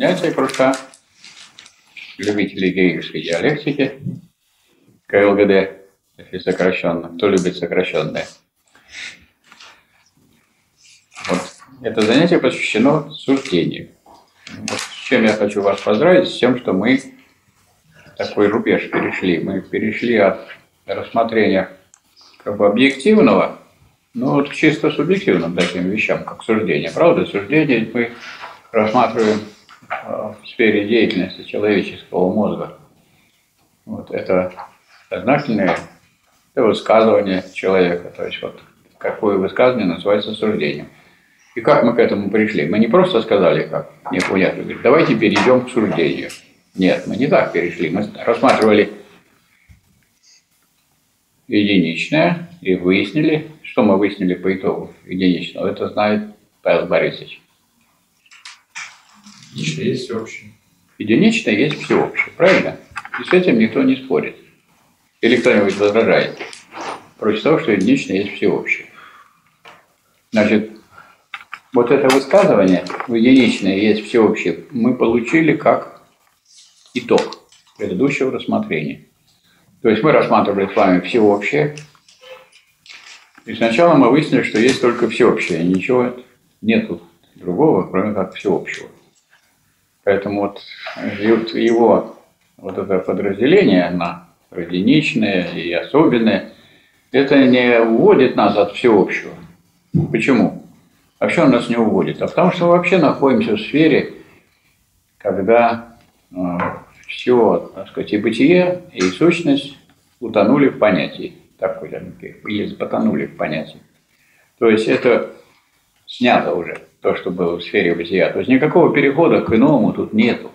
Занятия кружка любителей гегельской диалектики, КЛГД, если сокращенно, кто любит сокращенное. Вот. Это занятие посвящено суждению. Вот с чем я хочу вас поздравить, с тем, что мы такой рубеж перешли. Мы перешли от рассмотрения как бы объективного, ну вот к чисто субъективным таким вещам, как суждение. Правда, суждение мы рассматриваем в сфере деятельности человеческого мозга. Вот это сознательное высказывание человека, то есть вот какое высказывание называется суждением. И как мы к этому пришли? Мы не просто сказали, как непонятно, говорит, давайте перейдем к суждению. Нет, мы не так перешли, мы рассматривали единичное и выяснили, что мы выяснили по итогу единичного. Это знает Павел Борисович. Единичное есть всеобщее. Единичное есть всеобщее, правильно? И с этим никто не спорит. Или кто-нибудь возражает против того, что единичное есть всеобщее. Значит, вот это высказывание, единичное есть всеобщее, мы получили как итог предыдущего рассмотрения. То есть мы рассматривали с вами всеобщее, и сначала мы выяснили, что есть только всеобщее, ничего нету другого, кроме как всеобщего. Поэтому вот его вот это подразделение на единичное и особенное, это не уводит нас от всеобщего. Почему? Вообще он нас не уводит. А потому что мы вообще находимся в сфере, когда все, так сказать, и бытие, и сущность утонули в понятии. Так, или потонули в понятии. То есть это снято уже, то, что было в сфере бытия. То есть никакого перехода к иному тут нету,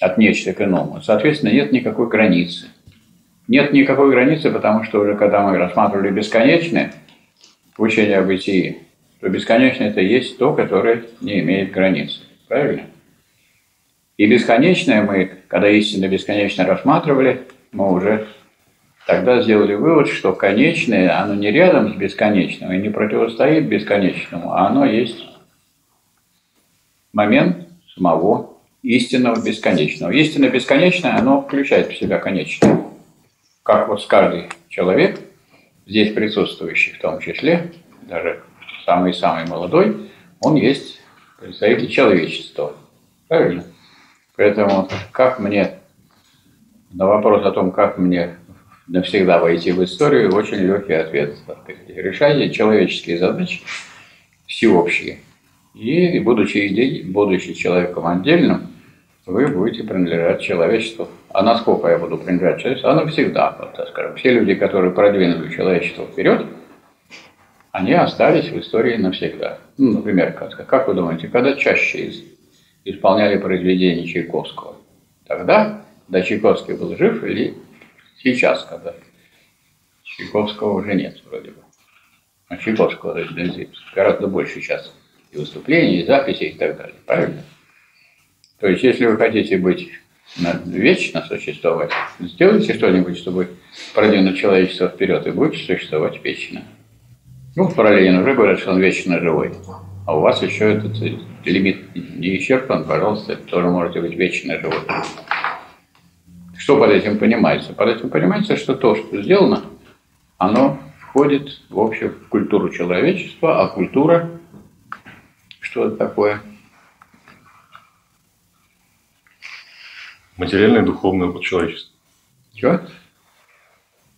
от нечто к иному. Соответственно, нет никакой границы. Нет никакой границы, потому что уже когда мы рассматривали бесконечное учение о бытии, то бесконечное – это есть то, которое не имеет границы. Правильно? И бесконечное мы, когда истинно бесконечно рассматривали, мы уже тогда сделали вывод, что конечное, оно не рядом с бесконечным и не противостоит бесконечному, а оно есть момент самого истинного бесконечного. Истинно бесконечное, оно включает в себя конечное. Как вот каждый человек, здесь присутствующий в том числе, даже самый-самый молодой, он есть представитель человечества. Правильно? Поэтому как мне, на вопрос о том, как мне навсегда войти в историю, очень легкий ответ. Решайте человеческие задачи, всеобщие. И будучи человеком отдельным, вы будете принадлежать человечеству. А насколько я буду принадлежать человечеству? А навсегда, вот, так скажем. Все люди, которые продвинули человечество вперед, они остались в истории навсегда. Ну, например, как вы думаете, когда чаще исполняли произведения Чайковского? Тогда, когда Чайковский был жив, или сейчас, когда Чайковского уже нет, вроде бы. А Чайковского гораздо больше сейчас и выступлений, и записей, и так далее. Правильно? То есть, если вы хотите быть вечно существовать, сделайте что-нибудь, чтобы продвинуть человечество вперед, и будете существовать вечно. Ну, про Ленина уже говорят, что он вечно живой. А у вас еще этот лимит не исчерпан, пожалуйста, тоже можете быть вечно живой. Что под этим понимается? Под этим понимается, что то, что сделано, оно входит в общую культуру человечества, а культура, что это такое? Материальное и духовное человечество. Чего?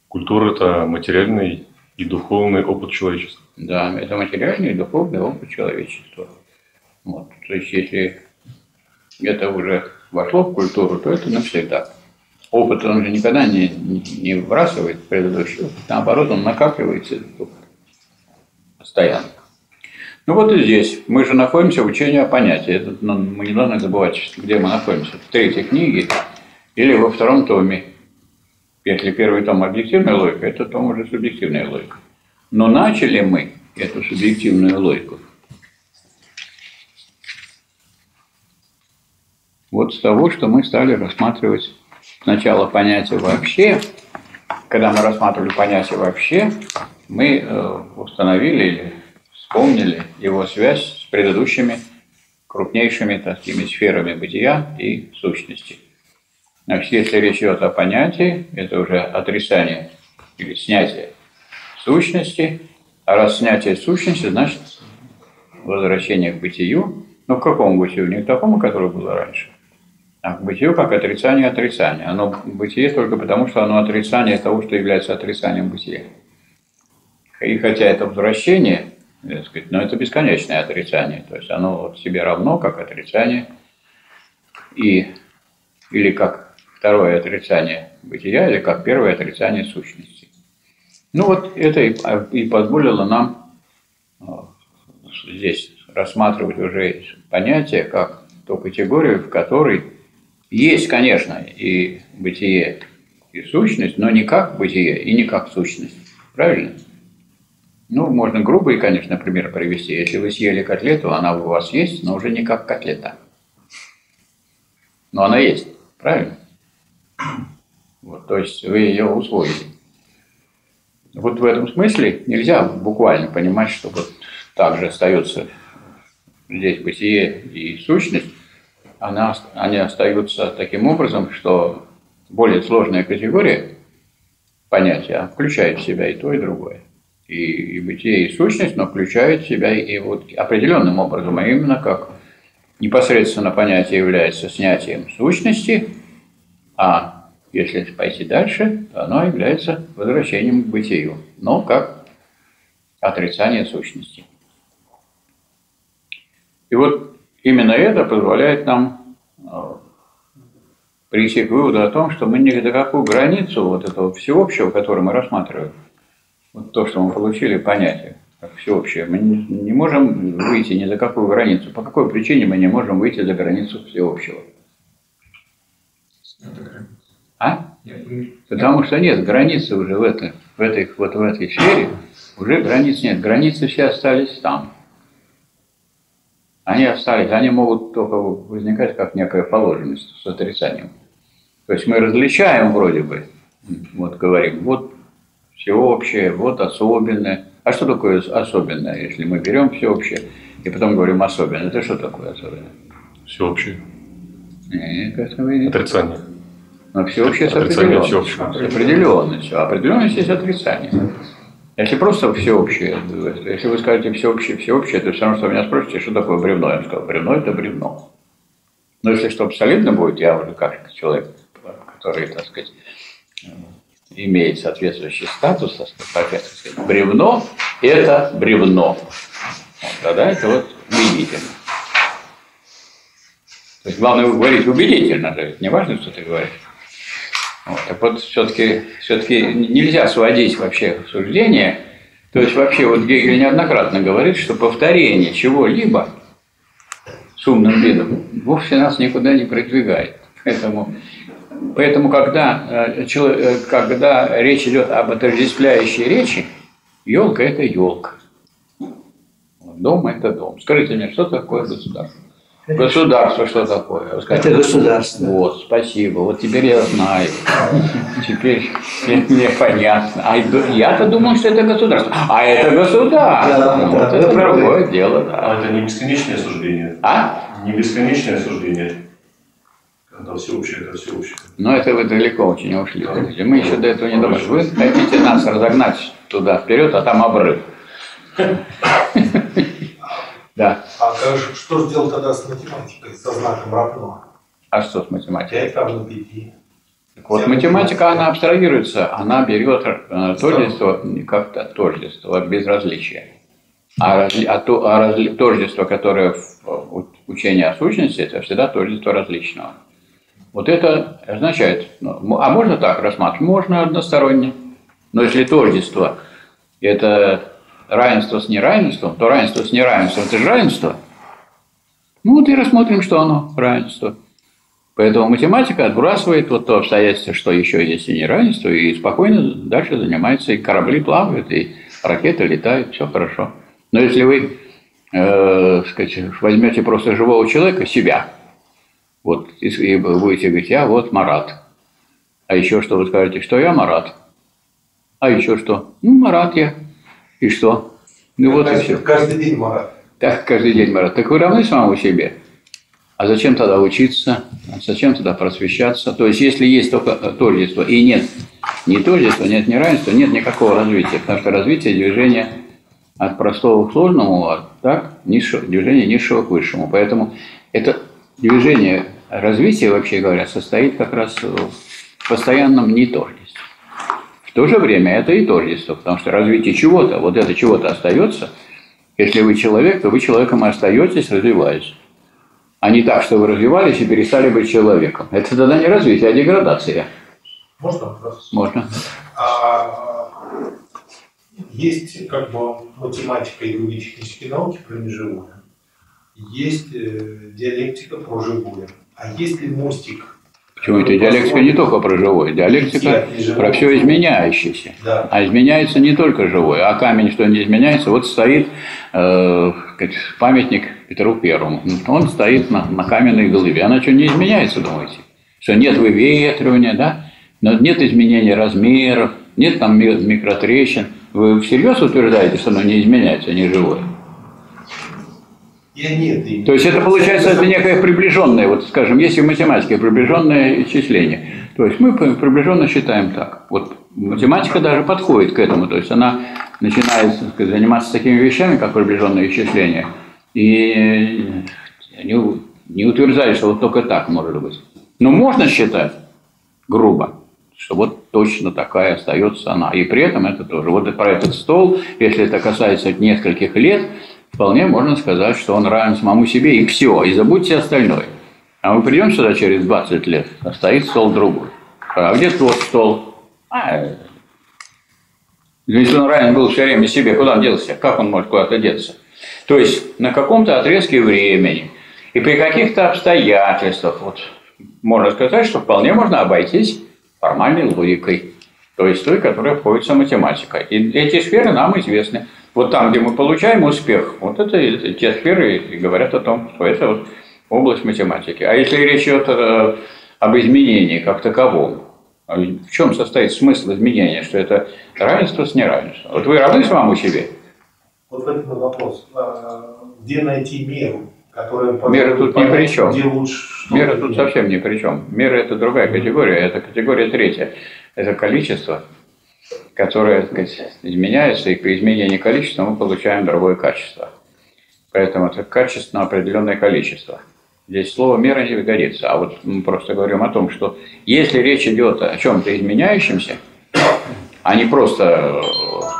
Культура – это материальный и духовный опыт человечества. Да, это материальный и духовный опыт человечества. Вот. То есть, если это уже вошло в культуру, то это навсегда. Опыт он же никогда не вбрасывает в предыдущий опыт, наоборот, он накапливается постоянно. Ну вот и здесь. Мы же находимся в учении о понятии. Это мы не должны забывать, где мы находимся. В третьей книге или во втором томе. Если первый том объективная логика, это том уже субъективная логика. Но начали мы эту субъективную логику вот с того, что мы стали рассматривать сначала понятие вообще. Когда мы рассматривали понятие вообще, мы установили или вспомнили его связь с предыдущими крупнейшими такими сферами бытия и сущности. Значит, если речь идет о понятии, это уже отрицание или снятие сущности. А раз снятие сущности, значит возвращение к бытию. Но к какому бытию? Не к такому, которое было раньше. А к бытию как отрицание отрицания. Оно бытие только потому, что оно отрицание того, что является отрицанием бытия. И хотя это возвращение, так сказать, но это бесконечное отрицание. То есть оно себе равно как отрицание и... или как второе отрицание бытия, или как первое отрицание сущности. Ну вот это и позволило нам здесь рассматривать уже понятие как ту категорию, в которой есть, конечно, и бытие, и сущность, но не как бытие и не как сущность. Правильно? Ну, можно грубый, конечно, пример привести. Если вы съели котлету, она у вас есть, но уже не как котлета. Но она есть. Правильно? Вот, то есть вы ее усвоили. Вот в этом смысле нельзя буквально понимать, что вот так же остается здесь бытие и сущность. Они остаются таким образом, что более сложная категория понятия включает в себя и то, и другое. И бытие, и сущность, но включает в себя и вот определенным образом, а именно как непосредственно понятие является снятием сущности, а если пойти дальше, то оно является возвращением к бытию, но как отрицание сущности. И вот именно это позволяет нам прийти к выводу о том, что мы ни до какую границу вот этого всеобщего, которое мы рассматриваем, вот то, что мы получили понятие, как всеобщее, мы не можем выйти ни за какую границу. По какой причине мы не можем выйти за границу всеобщего? А? Потому что нет границы уже в этой сфере, уже границ нет. Границы все остались там. Они остались, они могут только возникать как некая положенность с отрицанием. То есть мы различаем вроде бы, вот говорим, вот всеобщее, вот особенное. А что такое особенное, если мы берем всеобщее и потом говорим особенное? Это что такое особенное? Всеобщее. Отрицание. Но всеобщее с определенностью. Определенность есть отрицание. Если просто всеобщее, если вы скажете всеобщее, всеобщее, то все равно, что вы меня спросите, что такое бревно. Я сказал, бревно – это бревно. Но если что абсолютно будет, я уже как человек, который, так сказать, имеет соответствующий статус, бревно – это бревно. Вот, тогда это вот убедительно. То есть главное говорить убедительно, это не важно, что ты говоришь. Вот, так вот, все-таки нельзя сводить вообще суждение. То есть вообще вот Гегель неоднократно говорит, что повторение чего-либо с умным видом вовсе нас никуда не продвигает. Поэтому, когда речь идет об отождествляющей речи, елка – это елка. Дом – это дом. Скажите мне, что такое государство? Государство что такое? Скажите, это государство. Вот, спасибо. Вот теперь я знаю. Теперь мне понятно. А я-то думал, что это государство. А это государство. Вот это другое дело. А это не бесконечное суждение. А? Не бесконечное суждение. Да, всеобщее, да, всеобщее. Но это вы далеко очень ушли. Да. Мы еще до этого не дошли. Вы хотите нас разогнать туда вперед, а там обрыв. Да. А что же делать тогда с математикой, со знаком равно? А что с математикой? Так вот, математика, она абстрагируется, она берет тождество как-то тождество без различия. А тождество, которое в учении о сущности, это всегда тождество различного. Вот это означает, а можно так рассматривать? Можно односторонне. Но если тождество – это равенство с неравенством, то равенство с неравенством – это же равенство. Ну вот и рассмотрим, что оно – равенство. Поэтому математика отбрасывает вот то обстоятельство, что еще есть и неравенство, и спокойно дальше занимается, и корабли плавают, и ракеты летают, все хорошо. Но если вы, сказать, возьмете просто живого человека, себя, вот, и будете говорить, я вот Марат. А еще что вы скажете, что я Марат. А еще что? Ну, Марат я. И что? Ну, вот и все. Каждый день Марат. Так, каждый день Марат. Так вы равны самому себе? А зачем тогда учиться? Зачем тогда просвещаться? То есть, если есть только тождество и нет нетождества, нет неравенства, нет никакого развития. Потому что развитие движения от простого к сложному, а так движение низшего к высшему. Поэтому это движение развития, вообще говоря, состоит как раз в постоянном нетождестве. В то же время это и тождество, потому что развитие чего-то, вот это чего-то остается. Если вы человек, то вы человеком и остаетесь, развиваясь. А не так, что вы развивались и перестали быть человеком. Это тогда не развитие, а деградация. Можно вопрос? Можно. Есть как бы математика и другие технические науки про неживое. Есть диалектика про живое. А есть ли мостик? Почему это диалектика не только про живое? Диалектика про все изменяющееся. Да. А изменяется не только живое. А камень, что не изменяется, вот стоит памятник Петру Первому. Он стоит на каменной глыбе. Она что, не изменяется, думаете? Что нет выветривания, да? Но нет изменения размеров, нет там микротрещин. Вы всерьез утверждаете, что оно не изменяется, не живое? То есть это получается это некое приближенное, вот скажем, есть и в математике приближенное числение. То есть мы приближенно считаем так. Вот математика даже подходит к этому, то есть она начинает, так сказать, заниматься такими вещами, как приближенное исчисление, и не утверждает, что вот только так может быть. Но можно считать грубо, что вот точно такая остается она. И при этом это тоже. Вот про этот стол, если это касается нескольких лет, вполне можно сказать, что он равен самому себе, и все, и забудьте остальное. А мы придем сюда через 20 лет, а стоит стол другой. А где тот стол? Если он равен был все время себе, куда он делся? Как он может куда-то деться? То есть на каком-то отрезке времени и при каких-то обстоятельствах вот, можно сказать, что вполне можно обойтись формальной логикой. То есть той, которая входит в математику. И эти сферы нам известны. Вот там, где мы получаем успех, вот это те сферы и говорят о том, что это вот область математики. А если речь идет об изменении как таковом, в чем состоит смысл изменения, что это равенство с неравенством? Вот вы равны самому себе? Вот в этом вопрос. Где найти меру, которая... Мера тут ни при чем. Мера тут совсем ни при чем. Мера – это другая категория, это категория третья. Это количество, которое, так сказать, изменяется, и при изменении количества мы получаем другое качество. Поэтому это качественно определенное количество. Здесь слово «мера» не годится. А вот мы просто говорим о том, что если речь идет о чем-то изменяющемся, а не просто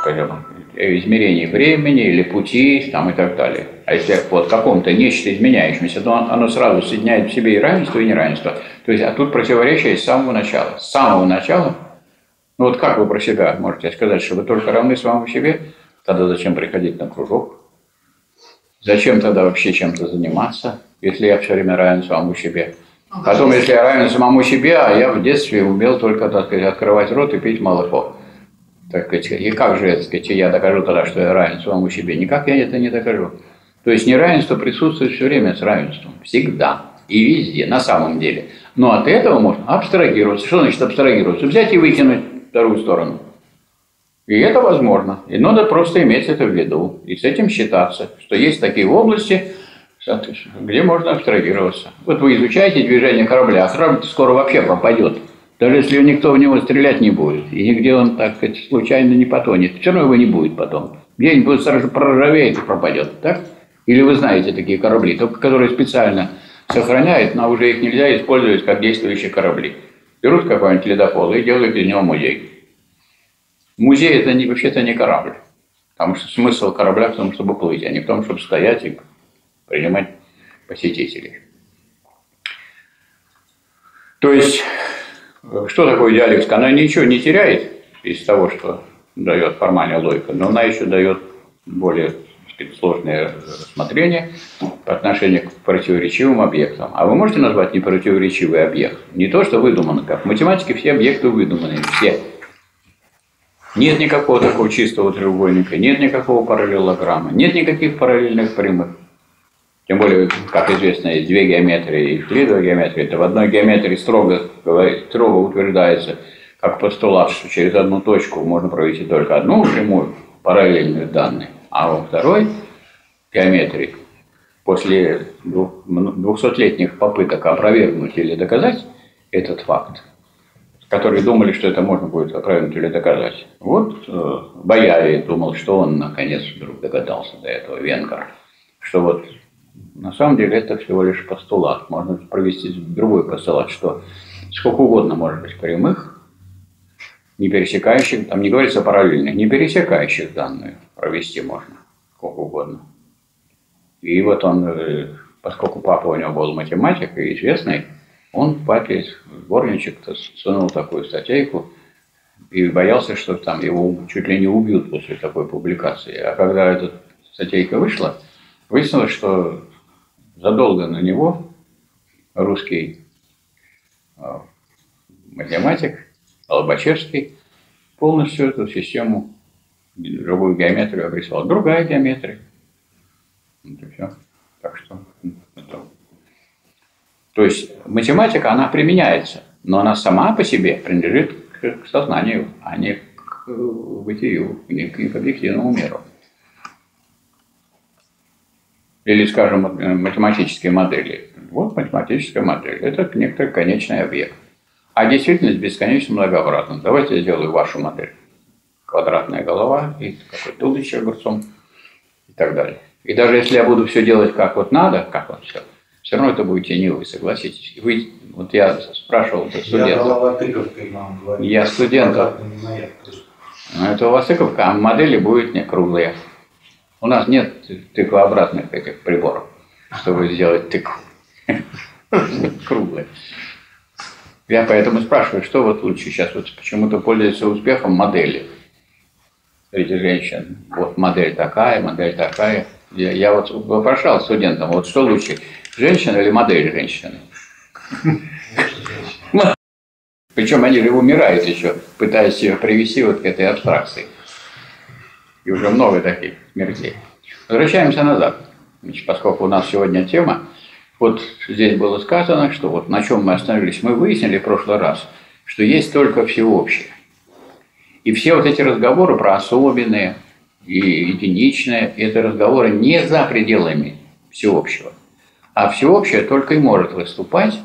скажем, измерении времени или пути там, и так далее, а если вот каком-то нечто изменяющемся, то оно сразу соединяет в себе и равенство, и неравенство. То есть, а тут противоречие с самого начала. С самого начала. Ну вот как вы про себя можете сказать, что вы только равны самому себе? Тогда зачем приходить на кружок? Зачем тогда вообще чем-то заниматься, если я все время равен самому себе? Потом, если я равен самому себе, а я в детстве умел только, так сказать, открывать рот и пить молоко. Так сказать, и как же, так сказать, я докажу тогда, что я равен самому себе? Никак я это не докажу. То есть неравенство присутствует все время с равенством. Всегда. И везде, на самом деле. Но от этого можно абстрагироваться. Что значит абстрагироваться? Взять и выкинуть вторую сторону. И это возможно. И надо просто иметь это в виду. И с этим считаться, что есть такие области, где можно абстрагироваться. Вот вы изучаете движение корабля, а корабль скоро вообще пропадет. Даже если никто в него стрелять не будет, и нигде он, так сказать, случайно не потонет, все равно его не будет потом. Где-нибудь сразу проржавеет и пропадет, так? Или вы знаете такие корабли, только которые специально сохраняют, но уже их нельзя использовать как действующие корабли. Берут какой-нибудь ледокол и делают из него музей. Музей – это вообще-то не корабль, потому что смысл корабля в том, чтобы плыть, а не в том, чтобы стоять и принимать посетителей. То есть, что такое диалектика? Она ничего не теряет из того, что дает формальная логика, но она еще дает более, так сказать, сложные рассмотрения по отношению к противоречивым объектам. А вы можете назвать непротиворечивый объект? Не то, что выдумано. Как в математике все объекты выдуманы, все. Нет никакого такого чистого треугольника, нет никакого параллелограмма, нет никаких параллельных прямых. Тем более, как известно, есть две геометрии и Евклидова геометрия. Это в одной геометрии строго утверждается, как постулат, что через одну точку можно провести только одну прямую параллельную данную, а во второй геометрии после 200-летних попыток опровергнуть или доказать этот факт, которые думали, что это можно будет опровергнуть или доказать. Вот Боярий думал, что он наконец вдруг догадался до этого, венгр, что вот на самом деле это всего лишь постулат. Можно провести другой постулат, что сколько угодно может быть прямых, не пересекающих, там не говорится параллельных, не пересекающих данные провести можно сколько угодно. И вот он, поскольку папа у него был математик и известный, он папе, сборничек-то, сунул такую статейку и боялся, что там его чуть ли не убьют после такой публикации. А когда эта статейка вышла, выяснилось, что задолго на него русский математик Лобачевский полностью эту систему, другую геометрию обрисовал. Другая геометрия. Вот и все. Так что это... То есть математика, она применяется, но она сама по себе принадлежит к сознанию, а не к бытию, не к объективному миру. Или, скажем, математические модели. Вот математическая модель. Это некоторый конечный объект. А действительность бесконечно многообразна. Давайте я сделаю вашу модель. Квадратная голова и какой-то удочек огурцом и так далее. И даже если я буду все делать как вот надо, как вот все, все равно это будет теневый, согласитесь. Вы, вот я спрашивал студентов. Я голова тыковкой вам говорю. Я студентов. Но это у вас тыковка, а модели будут не круглые. У нас нет тыквообразных этих приборов, чтобы сделать тыкву круглой. Я поэтому спрашиваю, что вот лучше сейчас вот почему-то пользуются успехом модели среди женщин. Вот модель такая. Я вот вопрошал студентам, вот что лучше, женщина или модель женщины? Причем они же умирают еще, пытаясь ее привести вот к этой абстракции. И уже много таких смертей. Возвращаемся назад. Значит, поскольку у нас сегодня тема, вот здесь было сказано, что вот на чем мы остановились. Мы выяснили в прошлый раз, что есть только всеобщее. И все вот эти разговоры про особенные и единичные, это разговоры не за пределами всеобщего. А всеобщее только и может выступать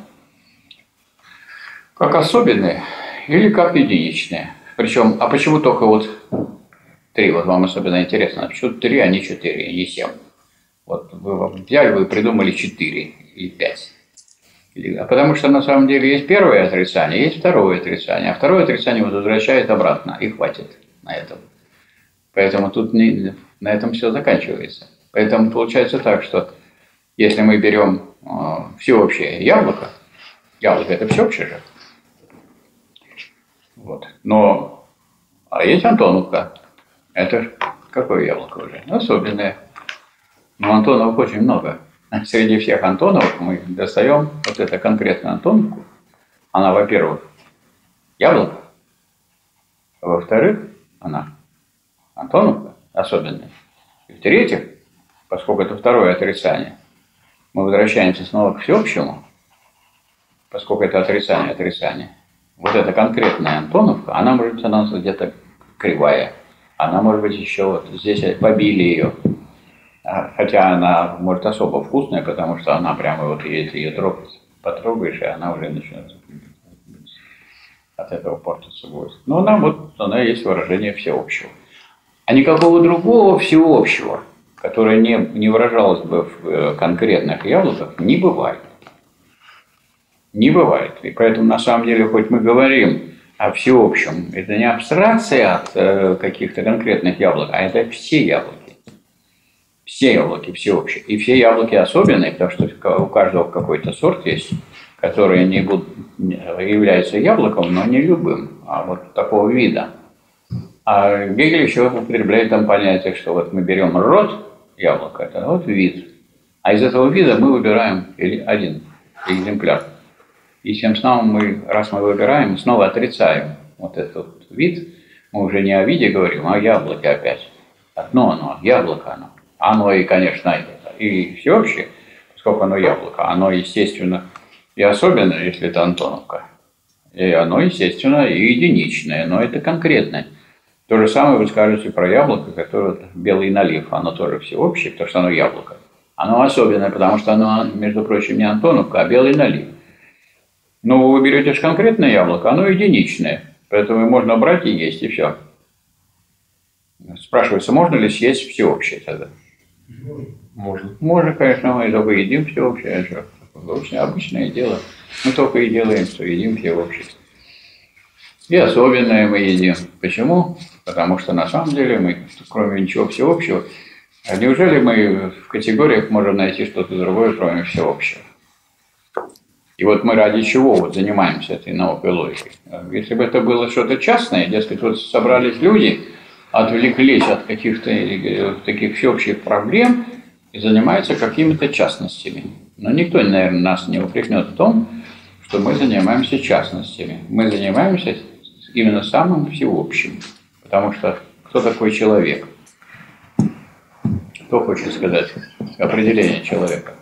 как особенное или как единичное. Причем, а почему только вот... Три, вот вам особенно интересно, почему три, а не четыре, не семь. Вот вы взяли, вы придумали 4 или 5. А потому что на самом деле есть первое отрицание, есть второе отрицание, а второе отрицание вот возвращает обратно, и хватит на этом. Поэтому тут не, на этом все заканчивается. Поэтому получается так, что если мы берем всеобщее яблоко, яблоко это всеобщее же, вот. Но а есть Антоновка. Это какое яблоко уже? Особенное. Но Антоновок очень много. Среди всех Антоновок мы достаем вот эту конкретную Антоновку. Она, во-первых, яблоко. Во-вторых, она Антоновка особенная. И в-третьих, поскольку это второе отрицание, мы возвращаемся снова к всеобщему, поскольку это отрицание. Вот эта конкретная Антоновка, она может быть у нас где-то кривая. Она может быть еще вот здесь побили ее, хотя она может особо вкусная, потому что она прямо вот если ее трогать, потрогаешь, и она уже начинает от этого портиться будет. Но она вот, она есть выражение всеобщего. А никакого другого всеобщего, которое не выражалось бы в конкретных яблоках, не бывает. Не бывает. И поэтому на самом деле, хоть мы говорим о всеобщем, это не абстракция от каких-то конкретных яблок, а это все яблоки. Все яблоки всеобщие. И все яблоки особенные, потому что у каждого какой-то сорт есть, который не является яблоком, но не любым, а вот такого вида. А Гегель еще употребляет там понятие, что вот мы берем род яблока, это вот вид. А из этого вида мы выбираем один экземпляр. И тем самым мы, раз мы выбираем, снова отрицаем вот этот вид. Мы уже не о виде говорим, а о яблоке опять. Одно оно, яблоко оно. Оно и, конечно, и всеобщее, поскольку оно яблоко. Оно, естественно, и особенное, если это Антоновка. И оно, естественно, и единичное, но это конкретное. То же самое вы скажете про яблоко, которое белый налив. Оно тоже всеобщее, потому что оно яблоко. Оно особенное, потому что оно, между прочим, не Антоновка, а белый налив. Но вы берете же конкретное яблоко, оно единичное. Поэтому можно брать и есть, и все. Спрашивается, можно ли съесть всеобщее тогда? Можно. Можно, конечно, мы только едим всеобщее. Обычное дело. Мы только и делаем, что едим всеобщее. И особенное мы едим. Почему? Потому что на самом деле мы, кроме ничего всеобщего, а неужели мы в категориях можем найти что-то другое, кроме всеобщего? И вот мы ради чего вот занимаемся этой наукой логикой? Если бы это было что-то частное, дескать, вот собрались люди, отвлеклись от каких-то таких всеобщих проблем и занимаются какими-то частностями. Но никто, наверное, нас не упрекнет в том, что мы занимаемся частностями. Мы занимаемся именно самым всеобщим. Потому что кто такой человек? Кто хочет сказать определение человека?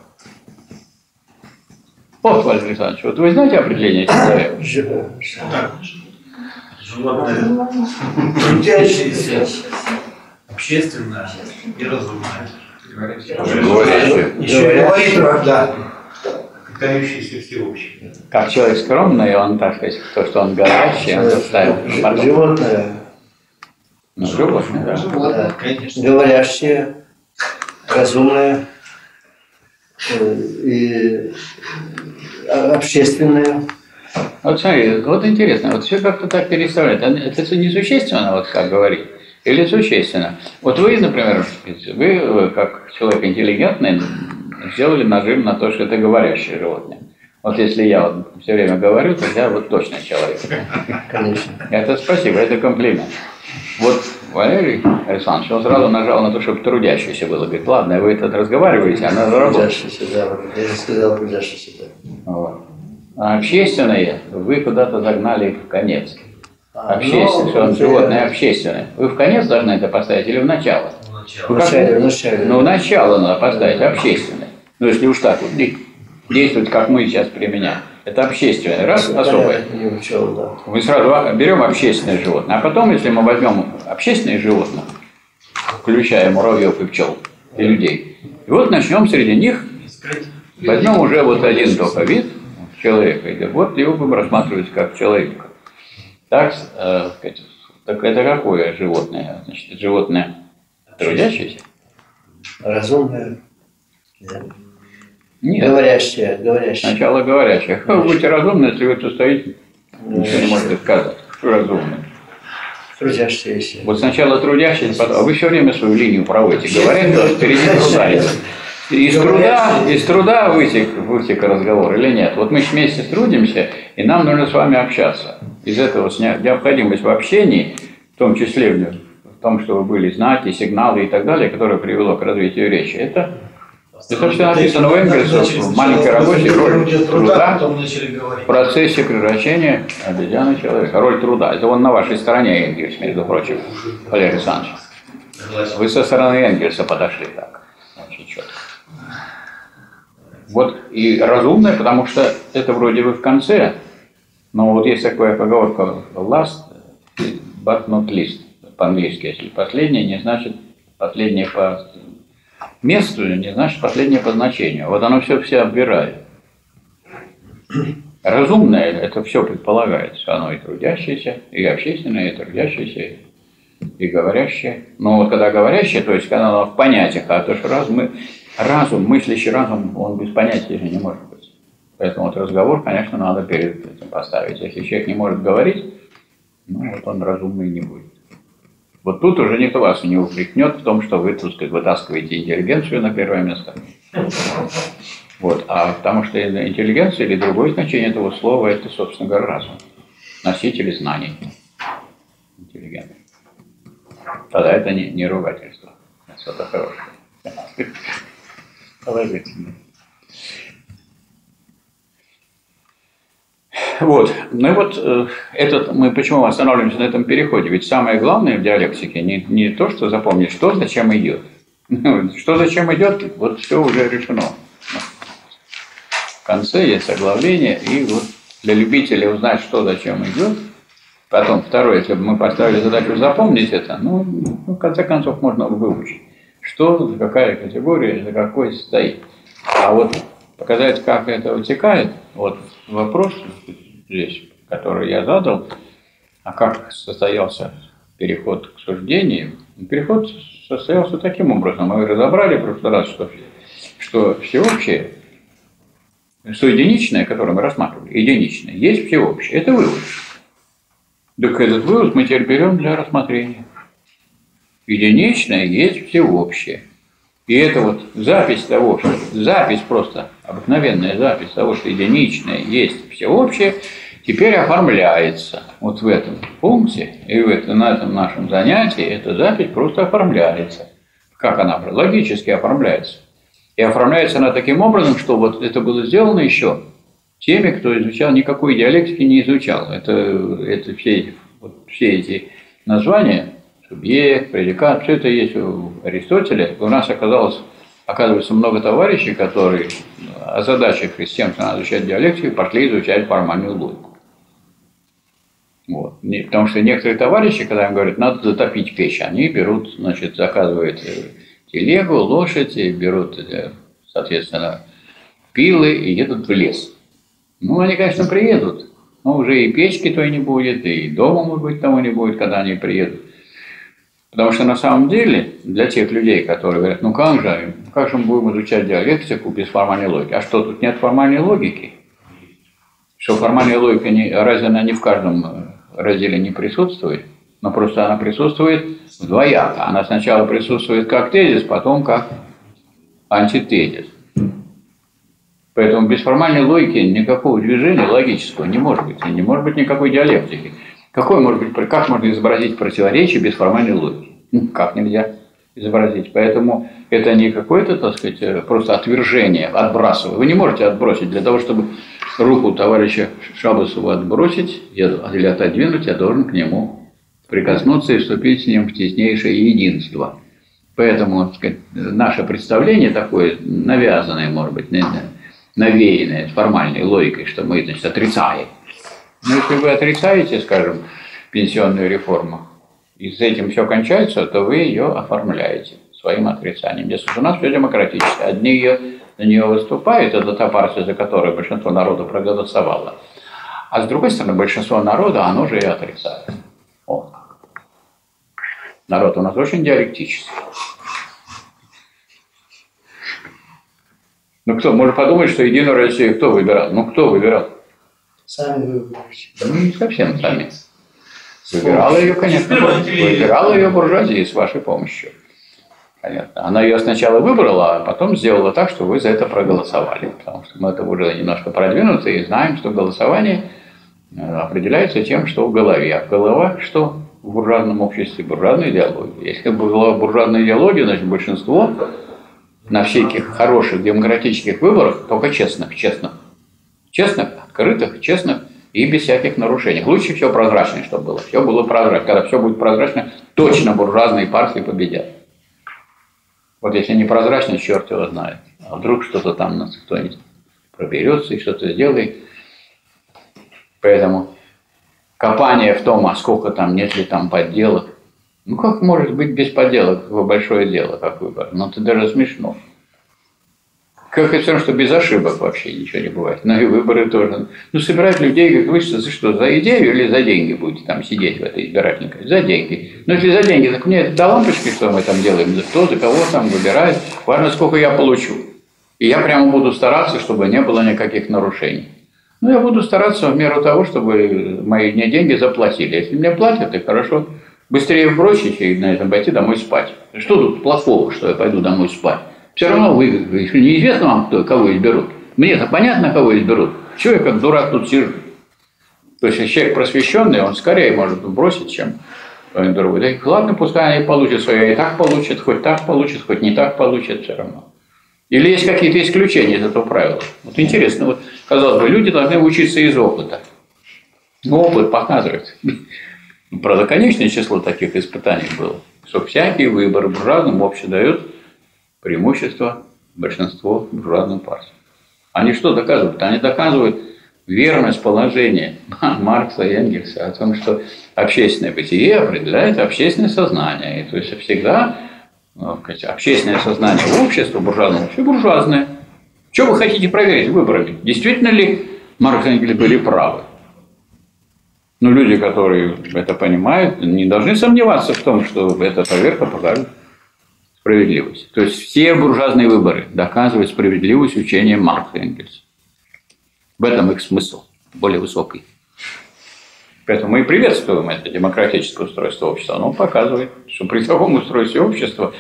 Вот, Валерий Александрович, вот вы знаете определение человека? Животное. Трудящееся, общественное и разумное. Говорящее. Правда. Кающийся всеобщий. Как человек скромный, он, так сказать, то, что он говорящий, он заставил. Животное. Ну, животное, да. Животное, конечно. Говорящее. Разумное и общественное. Вот смотри, вот интересно, вот все как-то так переставляет. Это несущественно, вот как говорит, или существенно? Вот вы, например, вы, как человек интеллигентный, сделали нажим на то, что это говорящее животное. Вот если я вот все время говорю, то я вот точно человек. Конечно. Это спасибо, это комплимент. Вот Валерий Александрович, он сразу нажал на то, чтобы трудящийся было. Говорит, ладно, вы этот разговариваете, она заработает. Трудящийся, да. Я же сказал трудящийся, да. Вот. А общественное вы куда-то загнали в конец. Общественное, животное общественное. Вы в конец должны это поставить или в начало? В начало. Ну, в начало надо поставить, общественное. Ну, если уж так вот действовать, как мы сейчас применяем. Это общественное, раз, особое. Мы сразу берем общественное животное. А потом, если мы возьмем общественное животное, включая муравьев и пчел, и людей, и вот начнем среди них, возьмем уже вот один только вид человека. Вот его будем рассматривать как человека. Так это какое животное? Значит, животное трудящееся? Разумное. Нет. Говорящие, говорящие. Сначала говорящие. Как вы будете разумны, если вы тут стоите? Ничего не можете сказать. Что разумно? Трудящиеся. Вот сначала трудящиеся, потом. А вы все время свою линию проводите. Говорят, что впереди труда. Из труда вытек разговор или нет? Вот мы вместе трудимся, и нам нужно с вами общаться. Из этого необходимость в общении, в том числе в том, чтобы были знаки, сигналы и так далее, которое привело к развитию речи, это... Это все написано в Энгельсе, в маленькой работе, роль труда в процессе превращения обезьяны в человека. Роль труда. Это он на вашей стороне, Энгельс, между прочим, Валерий Александрович. Вы со стороны Энгельса подошли так. Очень четко. Вот и разумное, потому что это вроде бы в конце, но вот есть такая поговорка last but not least, по-английски, если последнее, не значит последнее по... Место не значит последнее по значению. Вот оно все оббирает. Разумное это все предполагается. Оно и трудящееся, и общественное, и трудящееся, и говорящее. Но вот когда говорящее, то есть когда оно в понятиях, а то что разум, мыслящий разум, он без понятия же не может быть. Поэтому вот разговор, конечно, надо перед этим поставить. Если человек не может говорить, ну вот он разумный не будет. Вот тут уже никто вас не упрекнет в том, что вы тут вытаскиваете интеллигенцию на первое место. Вот. А потому что интеллигенция или другое значение этого слова – это, собственно говоря, разум. Носители знаний. Интеллигент. Тогда это не ругательство. Это что-то хорошее. Положительное. Вот. Ну и вот мы почему останавливаемся на этом переходе? Ведь самое главное в диалектике не то, что запомнить, что зачем идет. Что зачем идет, вот все уже решено. В конце есть оглавление, и вот для любителей узнать, что зачем идет. Потом второе, если бы мы поставили задачу запомнить это, ну в конце концов можно выучить. что, за какая категория, за какой стоит. А вот показать, как это вытекает, вот вопрос здесь, который я задал, а как состоялся переход к суждению, переход состоялся таким образом. Мы разобрали в прошлый раз, что всеобщее, что единичное, которое мы рассматривали, единичное, есть всеобщее. Это вывод. Так этот вывод мы теперь берем для рассмотрения. Единичное есть всеобщее. И это вот запись того, что запись просто, обыкновенная запись того, что единичное есть всеобщее, теперь оформляется. Вот в этом пункте и на этом нашем занятии эта запись просто оформляется. Как она? Логически оформляется. И оформляется она таким образом, что вот это было сделано еще теми, кто изучал, никакой диалектики не изучал. Это все эти названия, субъект, предикат, все это есть у Аристотеля. У нас оказывается много товарищей, которые о задачах с тем, что надо изучать диалектику, пошли изучать формальную логику. Вот. Потому что некоторые товарищи, когда им говорят, надо затопить печь, они берут, значит, заказывают телегу, лошадь, берут, соответственно, пилы и едут в лес. Ну, они, конечно, приедут, но уже и печки той не будет, и дома, может быть, того не будет, когда они приедут. Потому что на самом деле для тех людей, которые говорят, ну как же мы будем изучать диалектику без формальной логики? А что, тут нет формальной логики? Что формальная логика, разве она не в каждом разделе не присутствует? Но просто она присутствует двояко. Она сначала присутствует как тезис, потом как антитезис. Поэтому без формальной логики никакого движения логического не может быть. И не может быть никакой диалектики. Как можно изобразить противоречие без формальной логики? Ну, как нельзя изобразить. Поэтому это не какое-то, так сказать, просто отвержение, отбрасывание. Вы не можете отбросить. Для того, чтобы руку товарища Шабасова отбросить или отодвинуть, я должен к нему прикоснуться и вступить с ним в теснейшее единство. Поэтому, так сказать, наше представление такое, навязанное, может быть, навеянное формальной логикой, что мы, значит, отрицаем. Но если вы отрицаете, скажем, пенсионную реформу, и с этим все кончается, то вы ее оформляете своим отрицанием. Если у нас все демократически, одни на нее выступают, это та партия, за которую большинство народа проголосовало, а с другой стороны, большинство народа, оно же и отрицает. О. Народ у нас очень диалектический. Ну кто, может подумать, что Единую Россию кто выбирал? Ну кто выбирал? Сами выбрали. Ну, не совсем сами. Выбирала ее, конечно, выбирала ее буржуазия с вашей помощью. Понятно. Она ее сначала выбрала, а потом сделала так, что вы за это проголосовали. Потому что мы это уже немножко продвинуты и знаем, что голосование определяется тем, что в голове. А голова что? В буржуазном обществе буржуазной идеологии. Если была буржуазная идеология, значит большинство на всяких хороших демократических выборах, только честных, открытых, честных и без всяких нарушений. Лучше все прозрачное, чтобы было. Все было прозрачно. Когда все будет прозрачно, точно буржуазные партии победят. Вот если не прозрачно, черт его знает. А вдруг что-то там нас кто-нибудь проберется и что-то сделает. Поэтому копание в том, а сколько там, нет ли там подделок. Ну как может быть без подделок большое дело, как выбор? Ну это даже смешно. Как и все, что без ошибок вообще ничего не бывает. Но и выборы тоже. Ну, собирать людей, как вы что, за идею или за деньги будете там сидеть в этой избирательной? За деньги. Ну, если за деньги, так мне это до лампочки, что мы там делаем, кто за кого там выбирает. Важно, сколько я получу. И я прямо буду стараться, чтобы не было никаких нарушений. Ну, я буду стараться в меру того, чтобы мои мне деньги заплатили. Если мне платят, то хорошо. Быстрее бросить и на этом пойти домой спать. Что тут плохого, что я пойду домой спать? Все равно вы неизвестно вам, кого изберут. Мне-то понятно, кого изберут. Чего я как дурак тут сижу? То есть, если человек просвещенный, он скорее может бросить, чем другой. Да, ладно, пускай они получат свое, и так получат, хоть не так получат, все равно. Или есть какие-то исключения из этого правила? Вот интересно, вот, казалось бы, люди должны учиться из опыта. Но опыт показывает. Правда, конечное число таких испытаний было, что всякий выбор буржуазному вообще дает преимущество большинству буржуазных партий. Они что доказывают? Они доказывают верность положения Маркса и Энгельса о том, что общественное бытие определяет общественное сознание. И то есть всегда общественное сознание общества буржуазное, все буржуазное. Что вы хотите проверить, выбрали? Действительно ли Маркс и Энгельс были правы? Но люди, которые это понимают, не должны сомневаться в том, что эта проверка покажет справедливость. То есть все буржуазные выборы доказывают справедливость учения Маркса и Энгельса. В этом их смысл, более высокий. Поэтому мы и приветствуем это демократическое устройство общества. Оно показывает, что при таком устройстве общества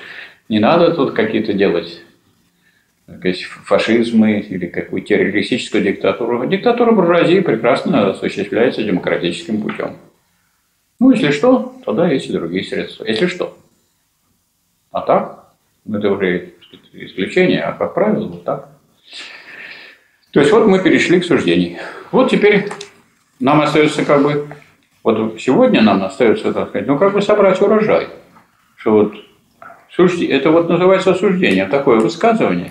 не надо тут какие-то делать фашизмы или какую-то террористическую диктатуру. Диктатура буржуазии прекрасно осуществляется демократическим путем. Ну, если что, тогда есть и другие средства. Если что. А так, ну, это уже исключение, а как правило, вот так. То есть вот мы перешли к суждению. Вот теперь нам остается как бы, вот сегодня нам остается, так сказать, ну как бы собрать урожай. Что вот, это вот называется суждение, такое высказывание.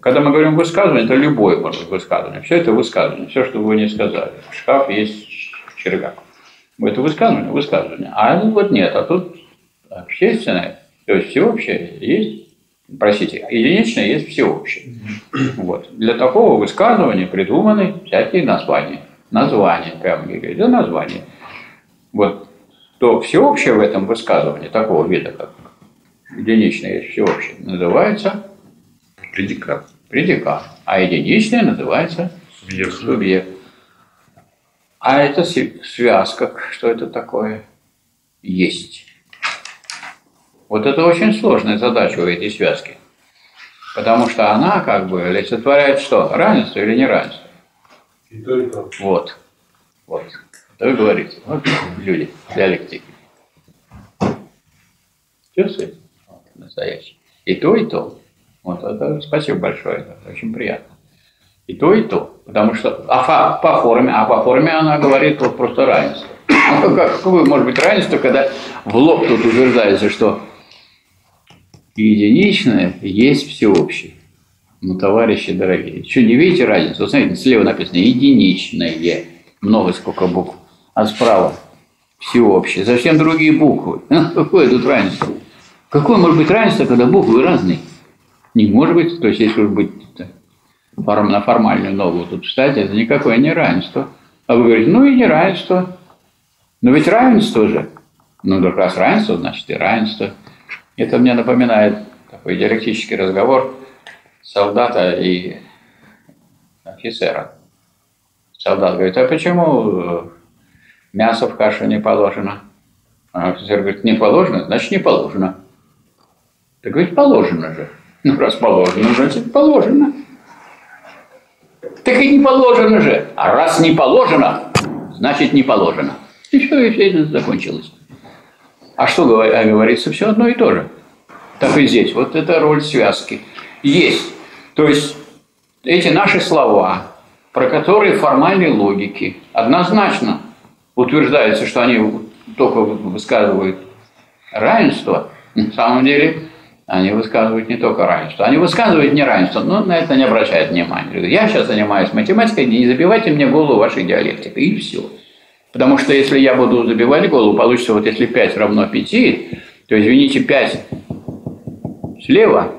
Когда мы говорим высказывание, это любое может быть высказывание. Все это высказывание, все, что вы не сказали. В шкаф есть червяк. Это высказывание, высказывание. А вот нет, а тут общественное, то есть всеобщее есть, простите, единичное есть всеобщее. Вот. Для такого высказывания придуманы всякие названия. Название, прямо говорит, да название. Вот. То всеобщее в этом высказывании, такого вида, как единичное есть всеобщее, называется предикат. Предикат. А единичное называется субъект. Субъект. А это связка. Что это такое? Есть. Вот это очень сложная задача у этой связки. Потому что она как бы олицетворяет что? Равенство или неравенство? И то, и то. Вот. Вот. Это вы говорите. Вот люди. Диалектики. Чувствуете? Настоящий. И то, и то. Вот это, спасибо большое, это очень приятно. И то, и то. Потому что по форме она говорит вот просто равенство. Ну, какое может быть равенство, когда в лоб тут утверждается, что единичное есть всеобщее. Ну, товарищи дорогие, что не видите разницу? Вот смотрите, слева написано единичное, много сколько букв, а справа всеобщее. Совсем другие буквы. Какое тут равенство? Какое может быть равенство, когда буквы разные? Не может быть, то есть если уж быть на формальную ногу тут встать, это никакое не равенство. А вы говорите, ну и не равенство. Но ведь равенство же. Ну, как раз равенство, значит и равенство. Это мне напоминает такой диалектический разговор солдата и офицера. Солдат говорит, а почему мясо в кашу не положено? А офицер говорит, не положено, значит не положено. Так ведь положено же. Ну, раз положено, значит, положено. Так и не положено же. А раз не положено, значит, не положено. И все, это закончилось. А что говорится? Все одно и то же. Так и здесь. Вот это роль связки. Есть. То есть, эти наши слова, про которые формальной логики, однозначно утверждается, что они только высказывают равенство, на самом деле... Они высказывают не только равенство, они высказывают неравенство, но на это не обращают внимания. Я сейчас занимаюсь математикой, не забивайте мне голову вашей диалектикой, и все. Потому что если я буду забивать голову, получится, вот если 5 равно 5, то, извините, 5 слева,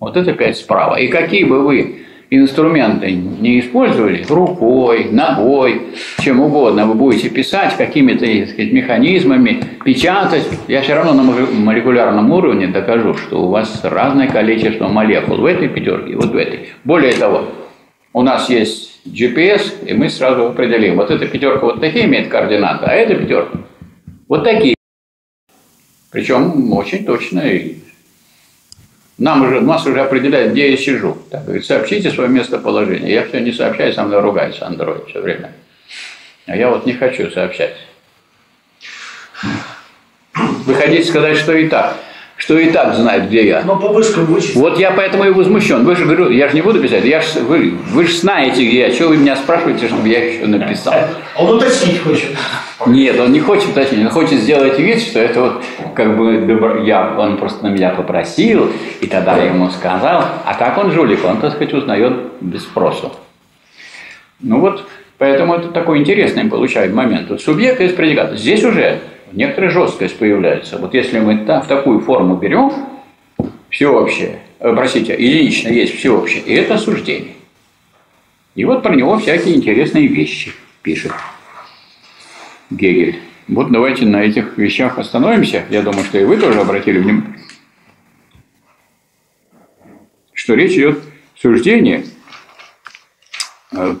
вот это 5 справа. И какие бы вы инструменты не использовали, рукой, ногой, чем угодно, вы будете писать какими-то, так сказать, механизмами, печатать. Я все равно на молекулярном уровне докажу, что у вас разное количество молекул в этой пятерке, вот в этой. Более того, у нас есть GPS, и мы сразу определим, вот эта пятерка вот такие имеет координаты, а эта пятерка вот такие. Причем очень точно. Нас уже определяет, где я сижу. Так, говорит, сообщите свое местоположение. Я все не сообщаю, со мной ругается Android все время. А я вот не хочу сообщать. Вы хотите сказать, что и так? Что и так знает, где я. Но по-быстрому вычислить. Вот я поэтому и возмущен. Вы же, говорю, я же не буду писать. Вы же знаете, где я. Чего вы меня спрашиваете, чтобы я еще написал? Он уточнить хочет. Нет, он не хочет уточнить. Он хочет сделать вид, что это вот как бы он просто на меня попросил, и тогда я ему сказал. А так он жулик, он, так сказать, узнает без спроса. Ну вот, поэтому это такой интересный получает момент. Вот субъект есть предикат. Здесь уже... Некоторая жесткость появляется. Вот если мы в такую форму берем, всеобщее, простите, и лично есть всеобщее, и это суждение. И вот про него всякие интересные вещи пишет Гегель. Вот давайте на этих вещах остановимся. Я думаю, что и вы тоже обратили внимание, что речь идет о суждении.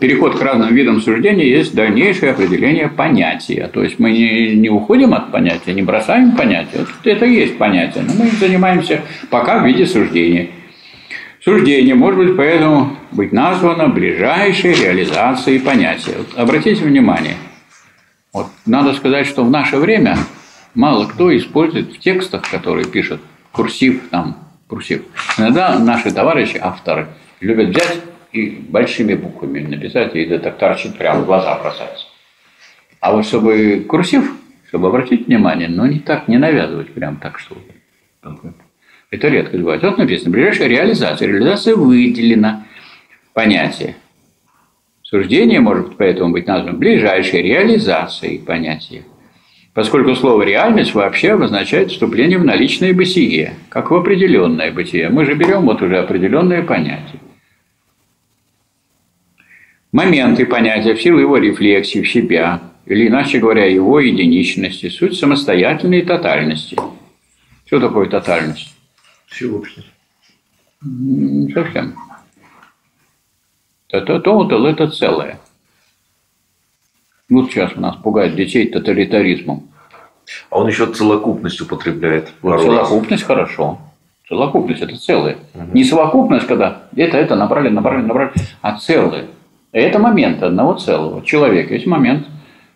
Переход к разным видам суждения есть дальнейшее определение понятия. То есть мы не уходим от понятия, не бросаем понятия. Это и есть понятие, но мы занимаемся пока в виде суждения. Суждение может быть поэтому быть названо ближайшей реализацией понятия. Вот обратите внимание, вот надо сказать, что в наше время мало кто использует в текстах, которые пишут, курсив там, курсив. Иногда наши товарищи, авторы, любят взять и большими буквами написать, и это так торчит, прямо в глаза бросается. А вот чтобы курсив, чтобы обратить внимание, но не так, не навязывать прям так, что... Это редко бывает. Вот написано, ближайшая реализация. Реализация выделена. Понятие. Суждение может поэтому быть названо ближайшей реализацией понятия. Поскольку слово «реальность» вообще обозначает вступление в наличное бытие, как в определенное бытие. Мы же берем вот уже определенное понятие. Моменты понятия в силу его рефлексии в себя, или, иначе говоря, его единичности, суть самостоятельной тотальности. Что такое тотальность? Всеобщность. Совсем. Тотал – это целое. Вот сейчас у нас пугают детей тоталитаризмом. А он еще целокупность употребляет. Вот целокупность – хорошо. Целокупность – это целое. Угу. Не совокупность, когда это набрали, а целое. Это момент одного целого. Человек есть момент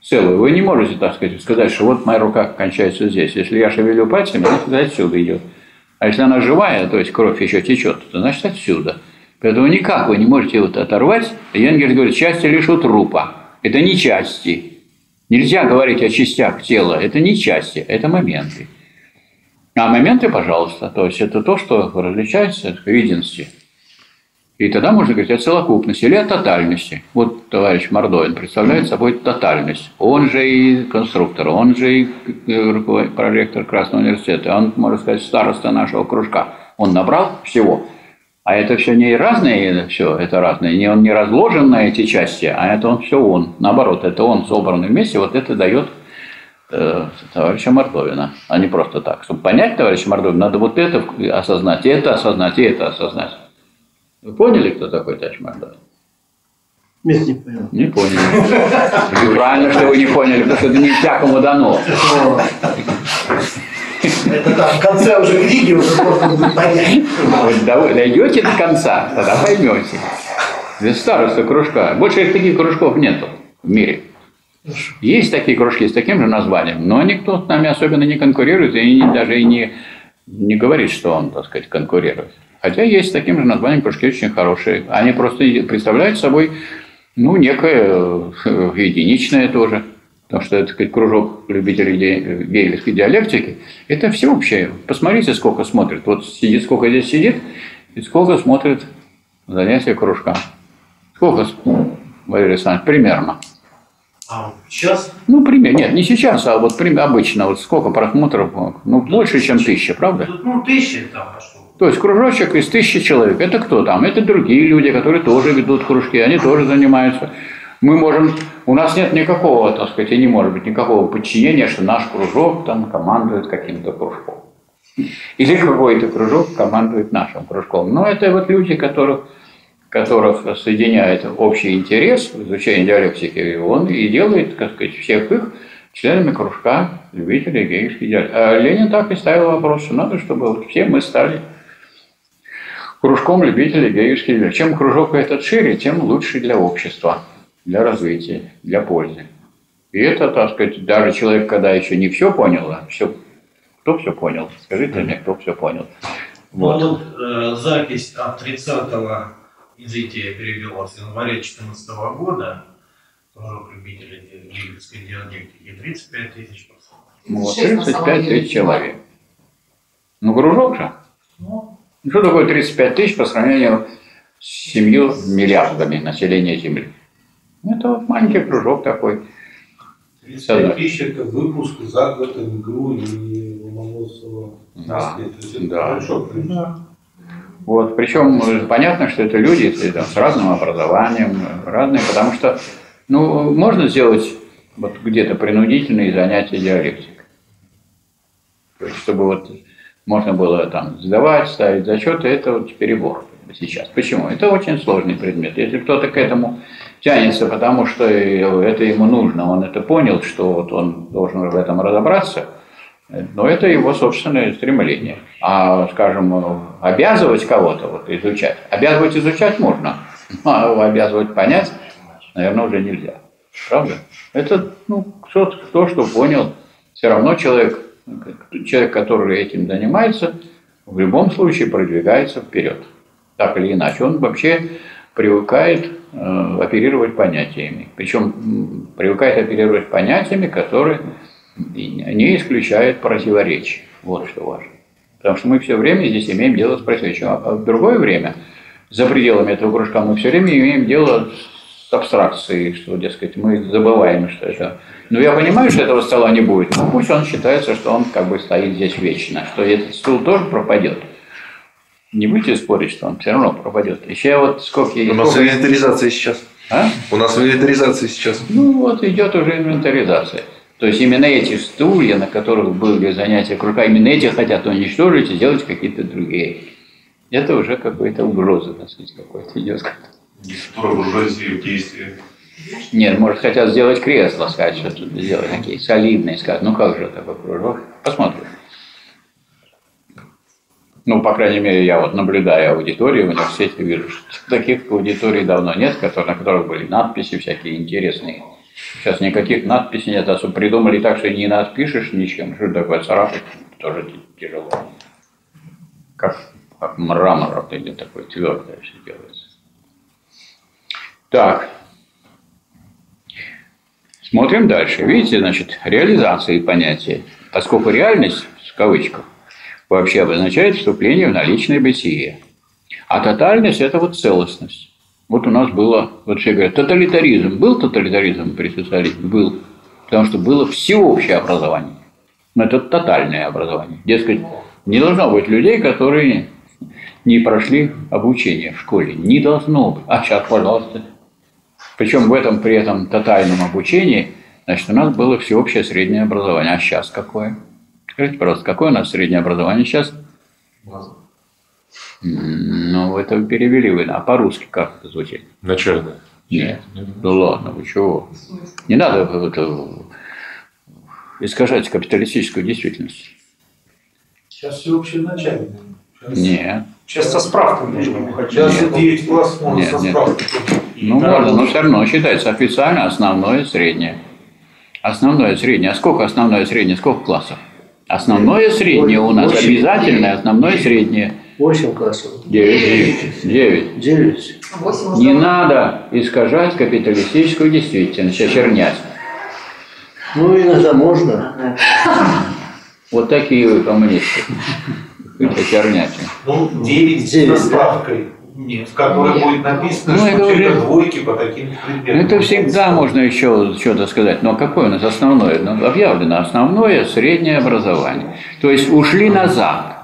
целый. Вы не можете, так сказать, что вот моя рука кончается здесь. Если я шевелю пальцами, она отсюда идет. А если она живая, то есть кровь еще течет, то значит отсюда. Поэтому никак вы не можете вот оторвать. И Энгельс говорит, части лишь у трупа. Это не части. Нельзя говорить о частях тела. Это не части, это моменты. А моменты, пожалуйста, то есть это то, что различается в единстве. И тогда можно говорить о целокупности или о тотальности. Вот товарищ Мордовин представляет собой тотальность. Он же и конструктор, он же и проректор Красного университета, он, можно сказать, староста нашего кружка. Он набрал всего. А это все не разные, все это разные. Он не разложен на эти части, а это он все он. Наоборот, это он собран вместе, вот это дает товарища Мордовина, а не просто так. Чтобы понять товарища Мордовина, надо вот это осознать, и это осознать, и это осознать. Вы поняли, кто такой товарищ Мордовин? Нет, не понял. Не понял. Правильно, что вы не поняли, потому что это не всякому дано. Это там в конце уже книги уже можно будет понять. Вот дойдете до конца, тогда поймете. Без староста кружка. Больше таких кружков нету в мире. Есть такие кружки с таким же названием, но никто с нами особенно не конкурирует и даже и не говорит, что он, так сказать, конкурирует. Хотя есть с таким же названием кружки очень хорошие. Они просто представляют собой, ну, некое единичное тоже. Потому что, так сказать, кружок любителей гегельской диалектики – это всеобщее. Посмотрите, сколько смотрит. Вот сидит, сколько здесь сидит, и сколько смотрит занятия кружка. Сколько, Валерий Александрович, примерно? А сейчас? Ну, примерно. Нет, не сейчас, а вот обычно. Вот сколько просмотров? Ну, больше, чем 1000, правда? Ну, 1000 там пошло. То есть кружочек из 1000 человек. Это кто там? Это другие люди, которые тоже ведут кружки, они тоже занимаются. Мы можем, у нас нет никакого, так сказать, и не может быть никакого подчинения, что наш кружок там командует каким-то кружком. Или какой-то кружок командует нашим кружком. Но это вот люди, которых соединяет общий интерес в изучении диалектики, и он и делает, так сказать, всех их членами кружка любителей гегельской диалектики. А Ленин так и ставил вопрос, что надо, чтобы вот все мы стали кружком любителей гегельской диалектики. Чем кружок этот шире, тем лучше для общества, для развития, для пользы. И это, так сказать, даже человек, когда еще не все понял, а все... Кто все понял? Скажите мне, кто все понял. Вот. Ну, вот запись от 30-го, извините, я перевел, с января 2014 года, кружок любителей гегельской диалектики, 35 тысяч просмотров. Вот, 35 тысяч человек. Ну, кружок же. Ну, что такое 35 тысяч по сравнению с 7 миллиардами населения Земли? Это вот маленький кружок такой. 35 тысяч – это выпуск за год, игру и волосово. Да, да. Вот. Причем понятно, что это люди с разным образованием, разные, потому что ну, можно сделать вот где-то принудительные занятия диалектикой, чтобы вот можно было там сдавать, ставить зачеты, это вот перебор сейчас. Почему? Это очень сложный предмет. Если кто-то к этому тянется, потому что это ему нужно, он это понял, что вот он должен в этом разобраться, но это его собственное стремление. А, скажем, обязывать кого-то вот, изучать. Обязывать изучать можно, а обязывать понять, наверное, уже нельзя. Правда? Это ну, кто что понял. Все равно человек, который этим занимается, в любом случае продвигается вперед. Так или иначе. Он вообще привыкает оперировать понятиями. Причем привыкает оперировать понятиями, которые не исключают противоречий. Вот что важно. Потому что мы все время здесь имеем дело с противоречием. А в другое время, за пределами этого кружка, мы все время имеем дело с абстракцией, что, дескать, мы забываем, что это... Ну, я понимаю, что этого стола не будет, но пусть он считается, что он как бы стоит здесь вечно, что этот стул тоже пропадет. Не будете спорить, что он все равно пропадет. Еще вот сколько... У нас инвентаризация сейчас. А? У нас инвентаризация сейчас. Ну, вот идет уже инвентаризация. То есть именно эти стулья, на которых были занятия кружка, именно эти хотят уничтожить и сделать какие-то другие. Это уже какая-то угроза, так сказать, какой-то идет. Диктатура буржуазии в действии. Нет, может, хотят сделать кресло, сказать, что тут сделать такие солидные, сказать, ну как же такой кружок? Посмотрим. Ну, по крайней мере, я вот наблюдаю аудиторию в университете, вижу, что таких аудиторий давно нет, на которых были надписи всякие интересные. Сейчас никаких надписей нет, особо придумали так, что не надпишешь ничем. Что такое царапать? Тоже тяжело. Как мрамор или такой твердое все делается. Так. Смотрим дальше. Видите, значит, реализации понятия. Поскольку реальность, в кавычках, вообще обозначает вступление в наличное бытие. А тотальность – это вот целостность. Вот у нас было, вот все говорят, тоталитаризм. Был тоталитаризм при социализме? Был. Потому что было всеобщее образование. Но это тотальное образование. Дескать, не должно быть людей, которые не прошли обучение в школе. Не должно быть. А сейчас, пожалуйста. Причем в этом при этом тотальном обучении, значит, у нас было всеобщее среднее образование. А сейчас какое? Скажите, пожалуйста, какое у нас среднее образование сейчас? Ну, это перевели вы. А по-русски как это звучит? Начальное. Нет. Ну ладно, вы чего? Не надо искажать капиталистическую действительность. Сейчас всеобщее начальное. Нет. Сейчас со справкой можно уходить. Даже 9 классов можно со справкой. Ну ладно, но все равно считается официально основное среднее. Основное среднее. А сколько основное среднее? Сколько классов? Основное среднее у нас обязательное, основное среднее. 8 классов. 9. Не надо искажать капиталистическую действительность, очернять. Ну, иногда можно. Вот такие вы коммунисты. Очернять. Ну, 9 с справкой, в которой будет написано, ну, что это двойки по каким-то предметам. Это всегда можно еще что-то сказать. Но какое у нас основное? Ну, объявлено основное среднее образование. То есть ушли назад.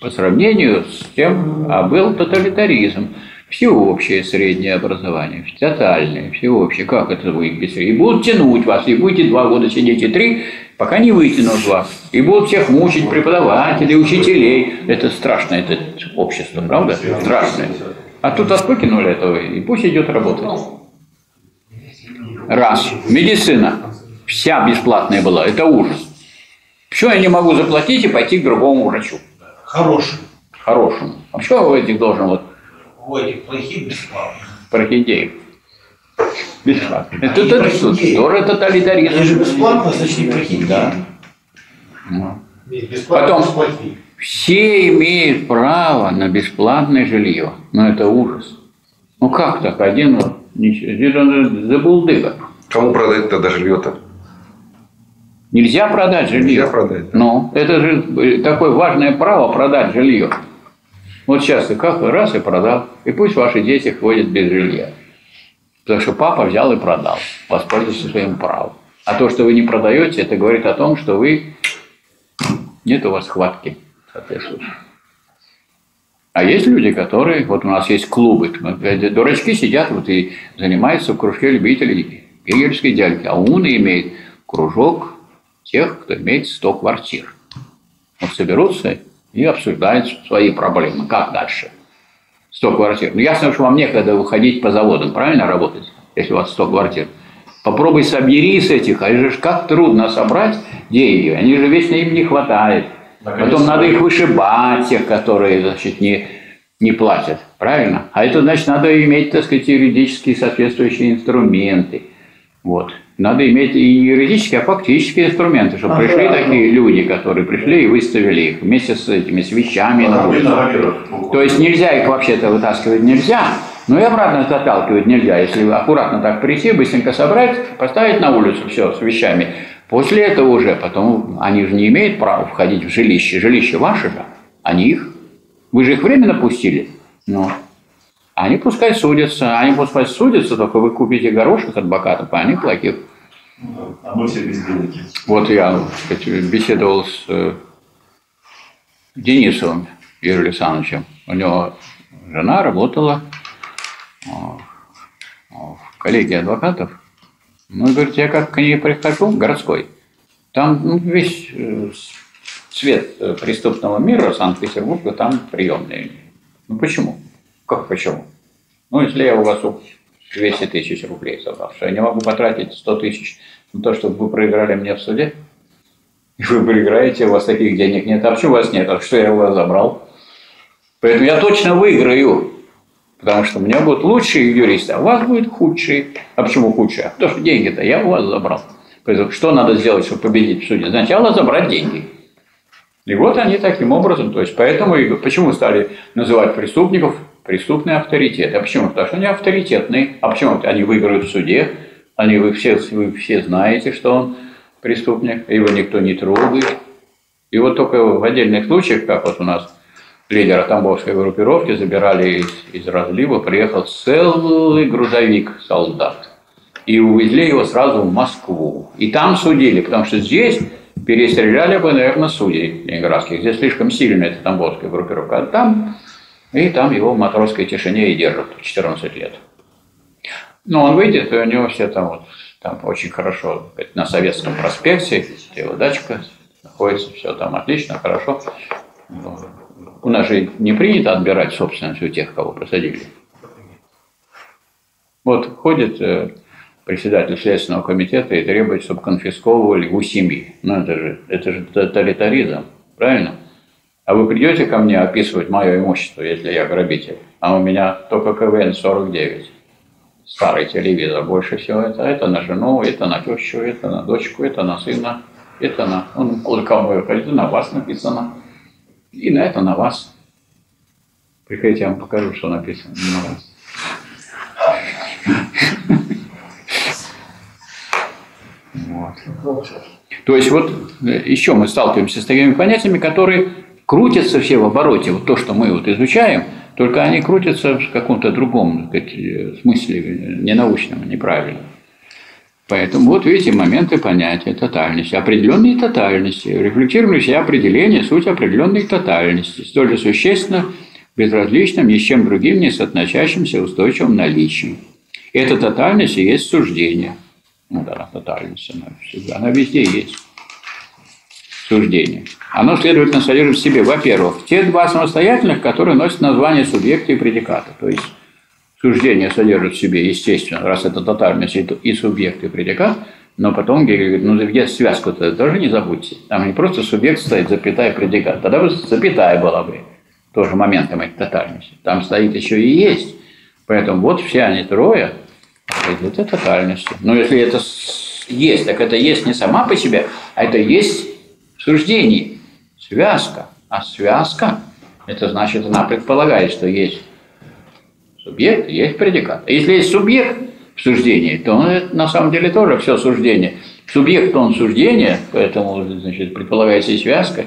По сравнению с тем, а был тоталитаризм, всеобщее среднее образование, тотальное, всеобщее, как это вы их бесили? И будут тянуть вас, и будете 2 года сидеть, и 3, пока не вытянут вас. И будут всех мучить преподавателей, учителей. Это страшно, это общество, правда? Страшное. А тут отпыкнули этого, и пусть идет работать. Раз. Медицина. Вся бесплатная была, это ужас. Почему я не могу заплатить и пойти к другому врачу? Хорошему. А почему у этих должен вот... У этих плохих бесплатно. Прохидеев. Бесплатно. А это тоже тоталитаризм. Они же бесплатно, значит, не прохидеев. Да. Потом бесплатно. Все имеют право на бесплатное жилье. Но это ужас. Ну как так? Один забулдыга. Кому продать тогда жилье-то? Нельзя продать жилье. Нельзя продать. Да. Но это же такое важное право продать жилье. Вот сейчас ты как раз и продал. И пусть ваши дети ходят без жилья. Потому что папа взял и продал. Воспользовался своим правом. А то, что вы не продаете, это говорит о том, что вы... Нет у вас хватки. А есть люди, которые... Вот у нас есть клубы. Дурачки сидят вот и занимаются в кружке любителей гегельской дядьки. А умный имеет кружок тех, кто имеет 100 квартир. Вот соберутся и обсуждают свои проблемы. Как дальше? 100 квартир. Ну, ясно, что вам некогда выходить по заводам, правильно, работать, если у вас 100 квартир. Попробуй собери с этих. А же как трудно собрать, где ее. Они же вечно им не хватает. Потом надо их вышибать, тех, которые, значит, не платят. Правильно? А это, значит, надо иметь, так сказать, юридические соответствующие инструменты. Вот. Надо иметь и юридические, а фактические инструменты, чтобы пришли такие люди, которые пришли и выставили их вместе с этими с вещами. То есть нельзя их вообще-то вытаскивать, нельзя. Но и обратно заталкивать нельзя. Если аккуратно так прийти, быстренько собрать, поставить на улицу все с вещами. После этого уже, потом они же не имеют права входить в жилище. Жилище ваше же, они их. Вы же их временно пустили. Ну, они пускай судятся. Они пускай судятся, только вы купите горошек адвокатов, а они плохих. А мы все безделки. Вот я, так сказать, беседовал с Денисовым Юрием Александровичем. У него жена работала в коллегии адвокатов. Ну, говорит, я как к ней прихожу, городской, там весь цвет преступного мира Санкт-Петербурга, там приемные. Ну, почему? Как почему? Ну, если я у вас 200 тысяч рублей собрал, что я не могу потратить 100 тысяч на то, чтобы вы проиграли мне в суде? И вы проиграете, у вас таких денег нет, а почему у вас нет? А что я у вас забрал? Поэтому я точно выиграю. Потому что у меня будут лучшие юристы, а у вас будут худшие. А почему худшие? Потому что деньги-то я у вас забрал. Поэтому что надо сделать, чтобы победить в суде? Сначала забрать деньги. И вот они таким образом. То есть, поэтому и почему стали называть преступников преступные авторитеты? А почему? Потому что они авторитетные. А почему? Они выиграют в суде. Они, вы все знаете, что он преступник. Его никто не трогает. И вот только в отдельных случаях, как вот у нас, лидера тамбовской группировки забирали из разлива, приехал целый грузовик солдат. И увезли его сразу в Москву. И там судили, потому что здесь перестреляли бы, наверное, судей ленинградских. Здесь слишком сильно эта тамбовская группировка. А там, и там его в матросской тишине и держат 14 лет. Но он выйдет, и у него все там, вот, там очень хорошо, на Советском проспекте, его дачка находится, все там отлично, хорошо. У нас же не принято отбирать собственность у тех, кого посадили. Вот ходит председатель Следственного комитета и требует, чтобы конфисковывали у семьи. Ну, это же тоталитаризм, правильно? А вы придете ко мне описывать мое имущество, если я грабитель? А у меня только КВН-49. Старый телевизор больше всего. Это на жену, это на тещу, это на дочку, это на сына, это на... Он лакомое кольцо, на вас написано. И на это на вас. Приходите, я вам покажу, что написано на вас. Вот. То есть, вот еще мы сталкиваемся с такими понятиями, которые крутятся все в обороте. Вот то, что мы вот изучаем, только они крутятся в каком-то другом, так сказать, смысле, ненаучном, неправильном. Поэтому вот видите моменты понятия тотальности, определенные тотальности, рефлектируем все определения, суть определенной тотальности, столь же существенно безразличным, ни с чем другим не соотносящимся устойчивым наличием. Эта тотальность и есть суждение. Ну да, тотальность, она везде есть. Суждение. Оно, следовательно, содержит в себе, во-первых, те два самостоятельных, которые носят название субъекта и предиката, то есть суждение содержит в себе, естественно, раз это тотальность и субъект, и предикат, но потом Гегель говорит, ну где связку-то тоже не забудьте. Там не просто субъект стоит, запятая, предикат. Тогда бы запятая была бы тоже моментом этой тотальности. Там стоит еще и есть. Поэтому вот все они трое, это тотальность. Но если это есть, так это есть не сама по себе, а это есть суждение, связка. А связка, это значит, она предполагает, что есть субъект, есть предикат. Если есть субъект в суждении, то он на самом деле тоже все суждение. Субъект, он суждение, поэтому, значит, предполагается и связка,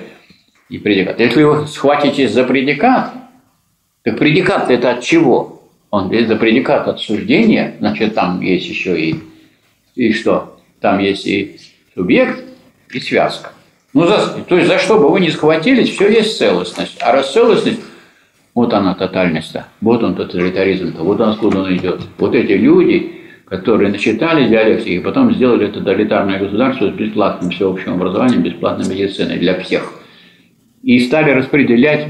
и предикат. Если вы схватитесь за предикат, так предикат это от чего? Он за предикат от суждения, значит, там есть еще и что? Там есть и субъект, и связка. Ну, то есть за что бы вы ни схватились, все есть целостность. А раз целостность, Вот она тотальность-то, вот он тоталитаризм-то, вот откуда он идет. Вот эти люди, которые начитали диалектики и потом сделали тоталитарное государство с бесплатным всеобщим образованием, бесплатной медициной для всех. И стали распределять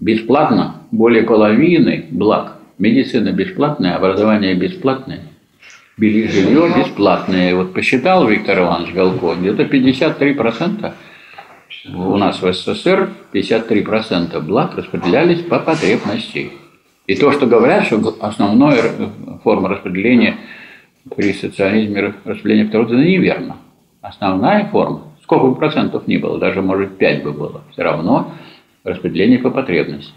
бесплатно более половины благ. Медицина бесплатная, образование бесплатное, жилье бесплатное. Вот посчитал Виктор Иванович Галко, где-то 53%. У нас в СССР 53% благ распределялись по потребности. И то, что говорят, что основная форма распределения при социализме распределения по труду, это неверно. Основная форма, сколько бы процентов ни было, даже может 5 бы было, все равно распределение по потребности.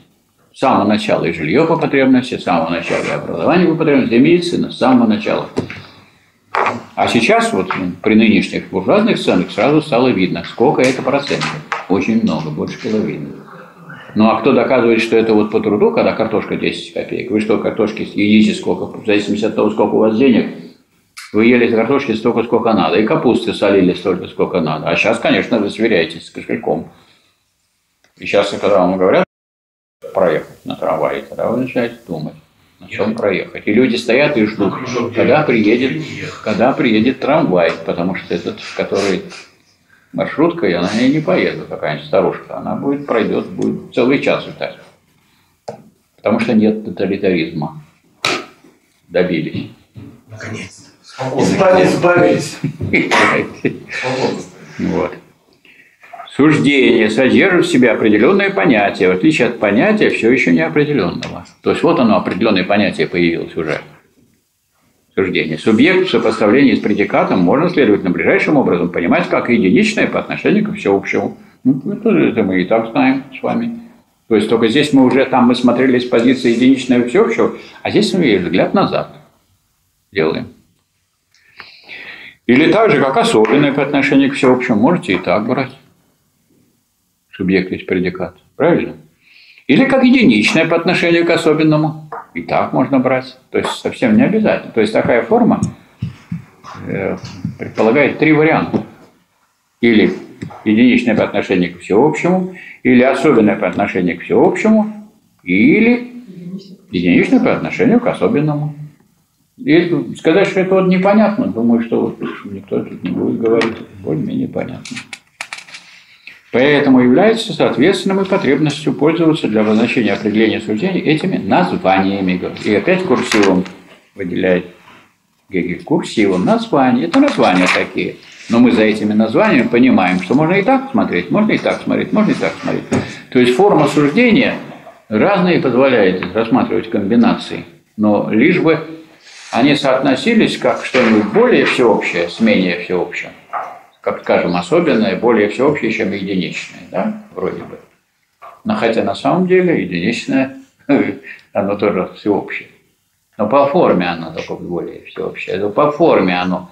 С самого начала и жилье по потребности, с самого начала и образование по потребности, и медицина с самого начала. А сейчас, вот при нынешних буржуазных ценах, сразу стало видно, сколько это процентов. Очень много, больше половины. Ну а кто доказывает, что это вот по труду, когда картошка 10 копеек, вы что, картошки едите сколько, в зависимости от того, сколько у вас денег, вы ели картошки столько, сколько надо, и капусты солили столько, сколько надо. А сейчас, конечно, вы сверяетесь с кошельком. И сейчас, когда вам говорят, проехать на трамвае, тогда вы начинаете думать. На чем проехать. И люди стоят и ждут, когда приедет трамвай, потому что этот, который маршрутка, я на ней не поеду, какая-нибудь старушка, она пройдет целый час летать. Потому что нет тоталитаризма. Добились. Наконец-то. Избавились. Вот. Суждение содержит в себе определенное понятие, в отличие от понятия все еще неопределенного. То есть вот оно, определенное понятие появилось уже. Суждение. Субъект в сопоставлении с предикатом можно, следовательно, ближайшим образом понимать как единичное по отношению ко всеобщему. Ну, это мы и так знаем с вами. То есть только здесь мы уже, там мы смотрели с позиции единичного и всеобщего, а здесь мы взгляд назад делаем. Или так же, как особенное по отношению к всеобщему, можете и так брать. Субъект есть предикат. Правильно? Или как единичное по отношению к особенному. И так можно брать. То есть совсем не обязательно. То есть такая форма предполагает три варианта. Или единичное по отношению к всеобщему, или особенное по отношению к всеобщему, или единичное по отношению к особенному. И сказать, что это вот непонятно, думаю, что вот никто тут не будет говорить. Более-менее понятно. Поэтому является соответственным и потребностью пользоваться для обозначения определения суждений этими названиями. И опять курсивом выделяет Гегель. Курсивом названия. Это названия такие. Но мы за этими названиями понимаем, что можно и так смотреть, можно и так смотреть, можно и так смотреть. То есть форма суждения разные позволяет рассматривать комбинации. Но лишь бы они соотносились как что-нибудь более всеобщее с менее всеобщим. Как скажем, особенное, более всеобщее, чем единичное, да, вроде бы. Но хотя на самом деле единичное, оно тоже всеобщее. Но по форме оно только более всеобщее. Это по форме оно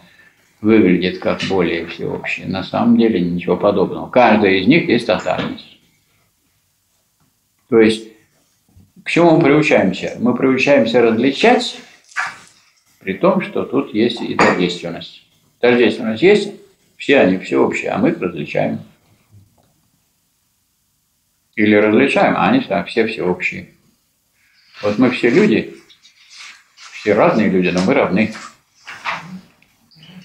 выглядит как более всеобщее. На самом деле ничего подобного. Каждая из них есть тотальность. То есть, к чему мы приучаемся? Мы приучаемся различать, при том, что тут есть и тождественность. Тождественность есть. Все они всеобщие, а мы их различаем. Или различаем, а они все всеобщие. Вот мы все люди, все разные люди, но мы равны.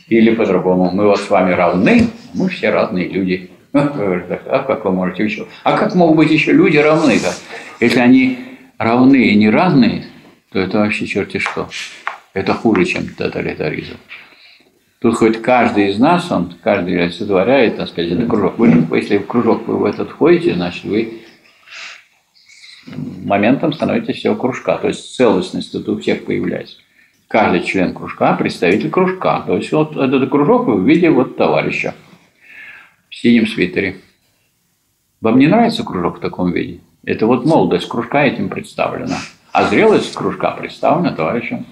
Или по-другому, мы вот с вами равны, мы все разные люди. А как вы можете еще? А как могут быть еще люди равны-то? Если они равны и не разные, то это вообще черти что. Это хуже, чем тоталитаризм. Тут хоть каждый из нас, он каждый олицетворяет, так сказать, этот кружок. Вы, если в кружок вы в этот входите, значит, вы моментом становитесь всего кружка. То есть целостность тут у всех появляется. Каждый член кружка – представитель кружка. То есть вот этот кружок вы в виде вот товарища в синем свитере. Вам не нравится кружок в таком виде? Это вот молодость кружка этим представлена. А зрелость кружка представлена товарищем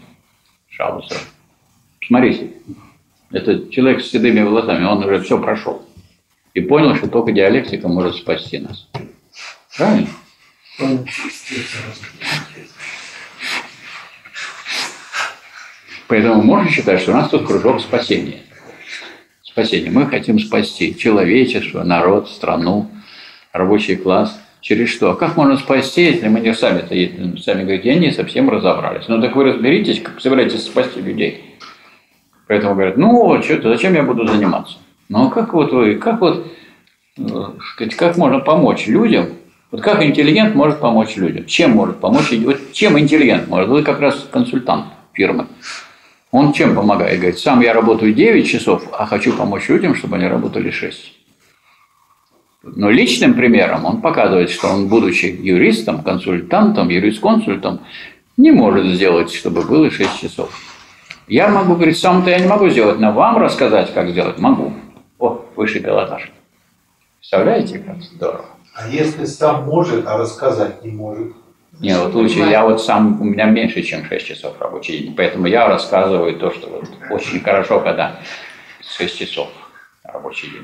Шабасовым. Смотрите. Это человек с седыми волосами, он уже все прошел. И понял, что только диалектика может спасти нас. Правильно? Поэтому можно считать, что у нас тут кружок спасения. Спасение. Мы хотим спасти человечество, народ, страну, рабочий класс. через что? Как можно спасти, если мы не сами говорите, я не совсем разобрались. Ну так вы разберитесь, как собираетесь спасти людей. Поэтому говорят, ну что-то, зачем я буду заниматься? Ну как вот вы, как можно помочь людям? Вот как интеллигент может помочь людям? Чем может помочь? Вот чем интеллигент может? Вы как раз консультант фирмы. Он чем помогает? Говорит, сам я работаю 9 часов, а хочу помочь людям, чтобы они работали 6. Но личным примером он показывает, что он, будучи юристом, консультантом, юрисконсультом, не может сделать, чтобы было 6 часов. Я могу, говорит, сам-то я не могу сделать, но вам рассказать, как сделать, могу. О, высший пилотаж. Представляете, как здорово. А если сам может, а рассказать не может? Нет, вот лучше, я вот сам, у меня меньше, чем 6 часов рабочий день, поэтому я рассказываю то, что вот очень хорошо, когда 6 часов рабочий день.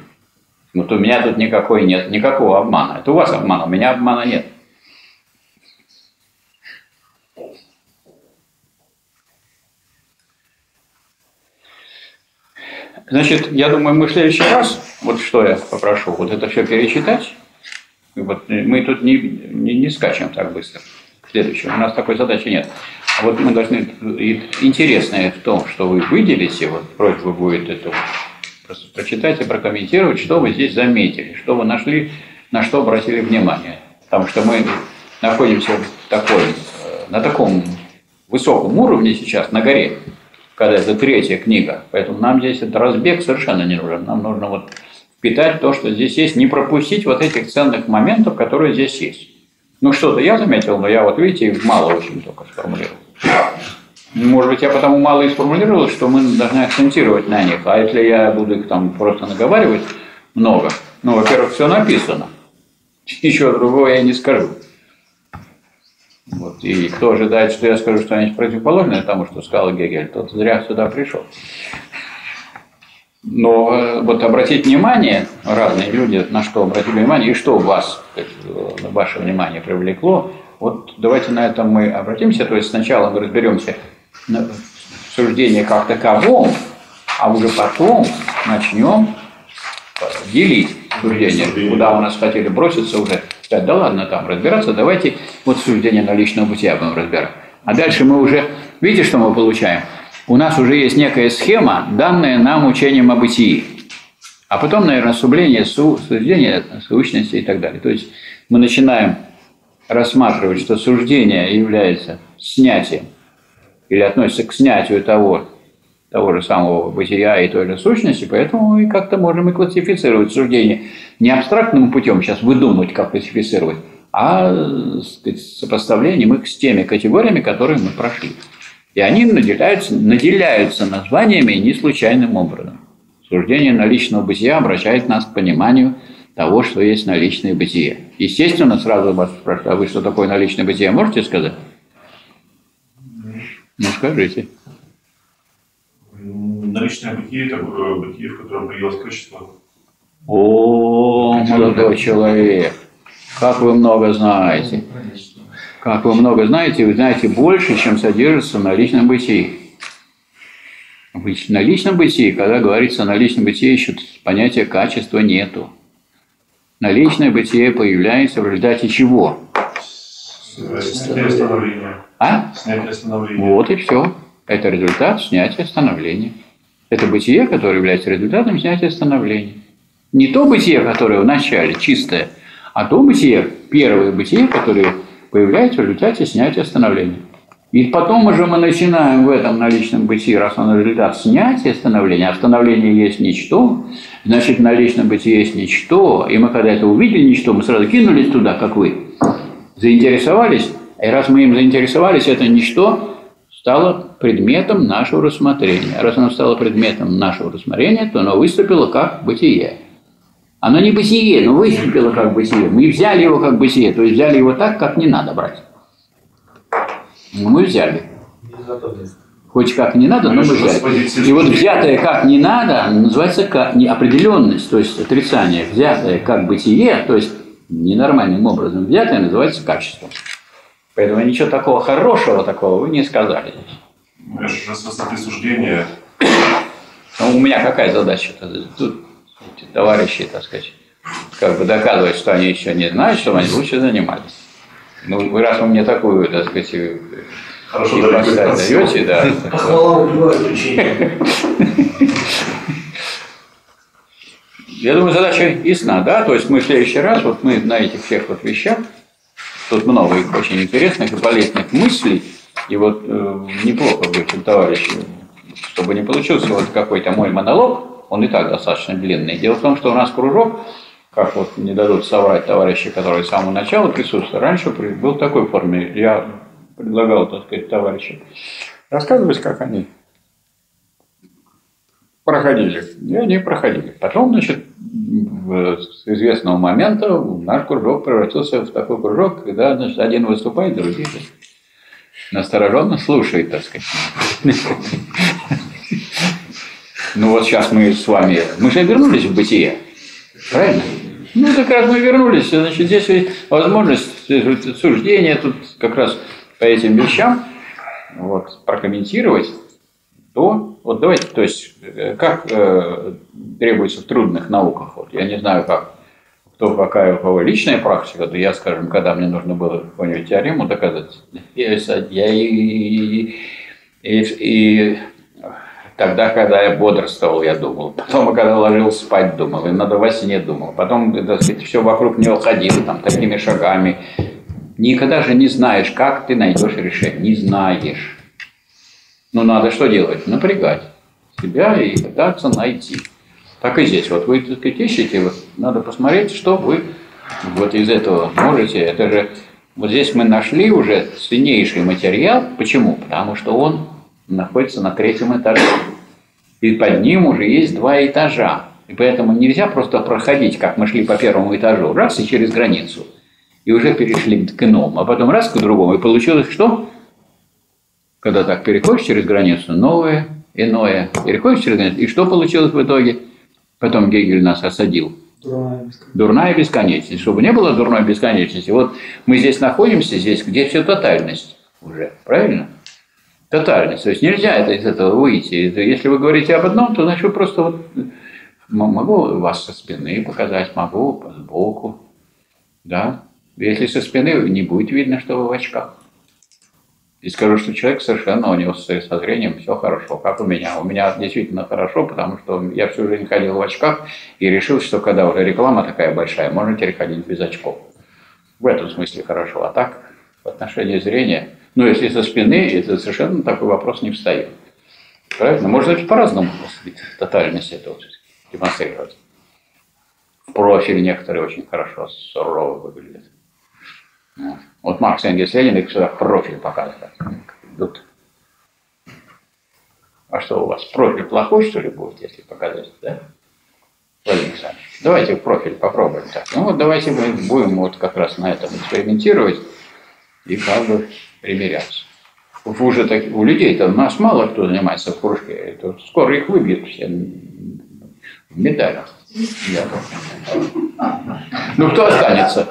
Вот у меня тут никакого обмана. Это у вас обман, у меня обмана нет. Значит, я думаю, мы в следующий раз, вот что я попрошу, вот это все перечитать. Вот мы тут не скачем так быстро. Следующего. У нас такой задачи нет. А вот мы должны... Интересное в том, что вы выделите, вот просьба будет это просто прочитать и прокомментировать, что вы здесь заметили, что вы нашли, на что обратили внимание. Потому что мы находимся на таком высоком уровне сейчас, на горе, когда это третья книга. Поэтому нам здесь этот разбег совершенно не нужен. Нам нужно вот... питать то, что здесь есть, не пропустить вот этих ценных моментов, которые здесь есть. Ну, что-то я заметил, но я вот, видите, их мало очень только сформулировал. Может быть, я потому мало и сформулировал, что мы должны акцентировать на них. А если я буду их там просто наговаривать много, ну, во-первых, все написано. Еще другого я не скажу. Вот. И кто ожидает, что я скажу что-нибудь противоположное тому, что сказал Гегель, тот зря сюда пришел. Но вот обратить внимание, разные люди на что обратили внимание, и что вас, ваше внимание привлекло, вот давайте на этом мы обратимся, то есть сначала мы разберемся в суждении как таковом, а уже потом начнем делить суждение, куда у нас хотели броситься уже, да ладно там разбираться, давайте вот суждение на личном бытие будем разбирать. А дальше мы уже, видите, что мы получаем? У нас уже есть некая схема, данная нам учением о бытии. А потом, наверное, суждение сущности и так далее. То есть мы начинаем рассматривать, что суждение является снятием или относится к снятию того же самого бытия и той же сущности, поэтому мы как-то можем и классифицировать суждение не абстрактным путем, сейчас выдумывать, как классифицировать, а сопоставлением их с теми категориями, которые мы прошли. И они наделяются названиями не случайным образом. Суждение наличного бытия обращает нас к пониманию того, что есть наличное бытие. Естественно, сразу вас спрашивают, а вы что такое наличное бытие можете сказать? Ну, скажите. Наличное бытие – это бытие, в котором появилось качество. О, молодой человек, как вы много знаете. Как вы много знаете, вы знаете больше, чем содержится на личном бытии. На личном бытии, когда говорится на личном бытии, еще понятия качества нету. На личное бытие появляется в результате чего? Снятие становления. А? Снятие становления. Вот и все. Это результат снятия становления. Это бытие, которое является результатом снятия становления. Не то бытие, которое в начале чистое, а то бытие, первое бытие, которое появляется в результате снятия становления. И потом уже мы начинаем в этом наличном бытии, раз он результат снятия становления, а в становлении есть ничто, значит, в наличном бытии есть ничто, и мы когда это увидели ничто, мы сразу кинулись туда, как вы, заинтересовались, и раз мы им заинтересовались, это ничто стало предметом нашего рассмотрения. Раз оно стало предметом нашего рассмотрения, то оно выступило как бытие. Оно не бытие, но выступило как бытие. Мы взяли его как бытие, то есть взяли его так, как не надо брать. Мы взяли. Хоть как не надо, но мы взяли. И вот взятое как не надо называется как неопределенность, то есть отрицание. Взятое как бытие, то есть ненормальным образом взятое, называется качеством. Поэтому ничего такого хорошего такого вы не сказали. У меня же высоты суждения. У меня какая задача-то? Тут товарищи, так сказать, как бы доказывать, что они еще не знают, чтобы они лучше занимались. Ну, раз вы мне такую, так сказать, хорошо даете, да. Похвала убивает учение. Я думаю, задача ясна, да, то есть мы в следующий раз, вот мы на этих всех вот вещах, тут много их очень интересных и полезных мыслей, и вот неплохо бы, товарищи, чтобы не получился вот какой-то мой монолог, он и так достаточно длинный. Дело в том, что у нас кружок, как вот не дадут соврать товарищи, которые с самого начала присутствовали, раньше был в такой форме, я предлагал, так сказать, товарищам рассказывать, как они проходили, и они проходили. Потом, значит, с известного момента наш кружок превратился в такой кружок, когда, значит, один выступает, другие настороженно слушают, так сказать. Ну вот сейчас мы с вами, мы же вернулись в бытие, правильно? Ну так раз мы вернулись, значит, здесь возможность суждения тут как раз по этим вещам вот прокомментировать. То вот давайте, то есть как требуется в трудных науках, вот, я не знаю, как, кто, какая у кого личная практика, то я, скажем, когда мне нужно было какую-нибудь теорему доказать, я и тогда, когда я бодрствовал, я думал, потом, когда ложился спать, думал, и надо во сне думал, потом, так сказать, все вокруг него ходило, там, такими шагами, никогда же не знаешь, как ты найдешь решение, не знаешь. Ну, надо что делать? Напрягать себя и пытаться найти. Так и здесь. Вот вы, так сказать, ищете, вот, надо посмотреть, что вы вот из этого можете. Это же вот здесь мы нашли уже ценнейший материал. Почему? Потому что он находится на третьем этаже. И под ним уже есть два этажа. И поэтому нельзя просто проходить, как мы шли по первому этажу, раз и через границу. И уже перешли к иному. А потом раз к другому. И получилось что? Когда так переходишь через границу, новое, иное, переходишь через границу, и что получилось в итоге? Потом Гегель нас осадил. Дурная бесконечность. Чтобы не было дурной бесконечности, вот мы здесь находимся, здесь, где все тотальность уже, правильно? Тотальность, то есть нельзя это, из этого выйти. Если вы говорите об одном, то значит просто вот, могу вас со спины показать, могу сбоку, да? Если со спины, не будет видно, что вы в очках. И скажу, что человек совершенно, у него со зрением все хорошо, как у меня. У меня действительно хорошо, потому что я всю жизнь ходил в очках и решил, что когда уже реклама такая большая, можно переходить без очков. В этом смысле хорошо. А так, в отношении зрения, ну если со спины, это совершенно такой вопрос не встает. Правильно? Можно по-разному тотальность это вот демонстрировать. В профиль некоторые очень хорошо, сурово выглядят. Вот Маркс, Энгельс, Ленин их сюда профиль показывают. Идут. А что у вас, профиль плохой, что ли, будет, если показать, да? Валерий Александрович, давайте профиль попробуем так. Ну вот давайте мы будем вот как раз на этом экспериментировать и как бы примиряться. Уже так, у людей-то у нас мало кто занимается в кружке, это скоро их выбьют все в медалях. Я ну кто останется?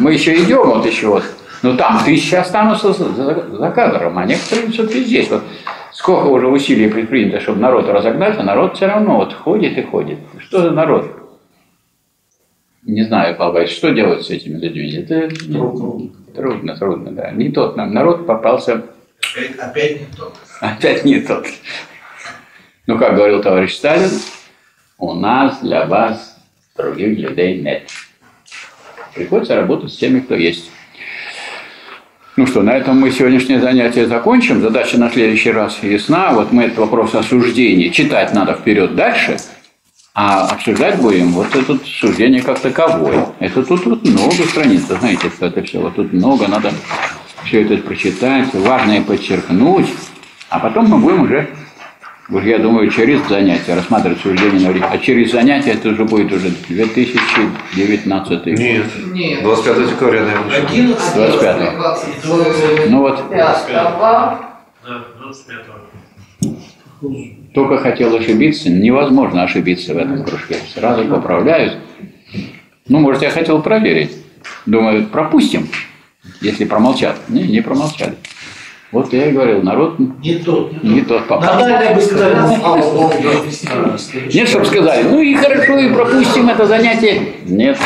Мы еще идем, вот еще вот. Ну там тысячи останутся за кадром, а некоторые все-таки здесь. Вот сколько уже усилий предпринято, чтобы народ разогнать, а народ все равно вот ходит и ходит. Что за народ? Не знаю, Павел Борисович, что делать с этими людьми? Это трудно, да. Не тот нам народ попался. Опять не тот. Опять не тот. Ну как говорил товарищ Сталин, у нас для вас других людей нет. Приходится работать с теми, кто есть. Ну что, на этом мы сегодняшнее занятие закончим. Задача на следующий раз ясна. Вот мы этот вопрос осуждения. Читать надо вперед дальше, а обсуждать будем вот это суждение как таковое. Это тут вот много страниц, знаете, это все. Вот тут много, надо все это прочитать, важное подчеркнуть. А потом мы будем уже... Я думаю, через занятия рассматривать суждение, а через занятия это уже будет уже 2019 год. Нет. 25 декабря, наверное. 25. Ну вот. 25. Только хотел ошибиться. Невозможно ошибиться в этом кружке. Сразу поправляюсь. Ну, может, я хотел проверить. Думаю, пропустим, если промолчат. Не промолчали. Вот я и говорил, народ не тот попал. Нет, чтобы сказали, ну и хорошо, и пропустим это занятие. Нет,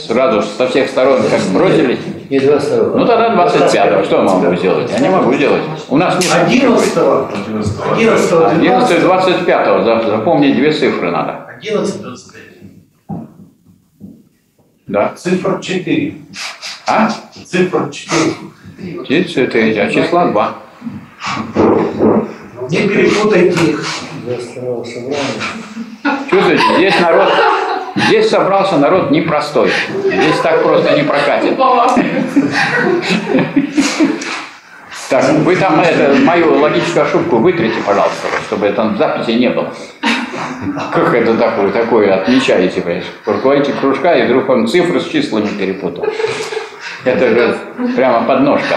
сразу со всех сторон как бросились. Ну тогда 25-го, что я могу сделать? Я не могу сделать. У нас нет 11-го. 11 и 25-го, запомнить две цифры надо. 11-го. Да. Цифра 4. А? Цифра 4. Птицы, это числа 2. Не перепутайте их. Чувствуете, здесь собрался народ непростой. Здесь так просто не прокатит. Так, вы там мою логическую ошибку вытрите, пожалуйста, чтобы это записи не было. Как это такое отмечаете, понимаете? Руководитель кружка, и вдруг он цифры с числами перепутал. Это же прямо подножка.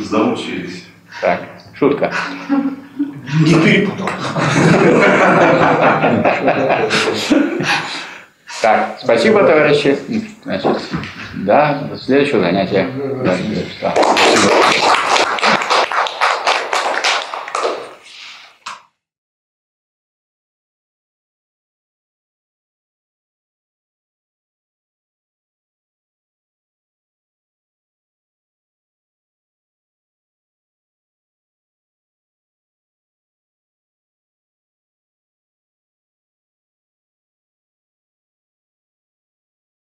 Замучились. Так, шутка. Не перепутал. Так, спасибо, товарищи. Значит, да, следующего занятия. Спасибо.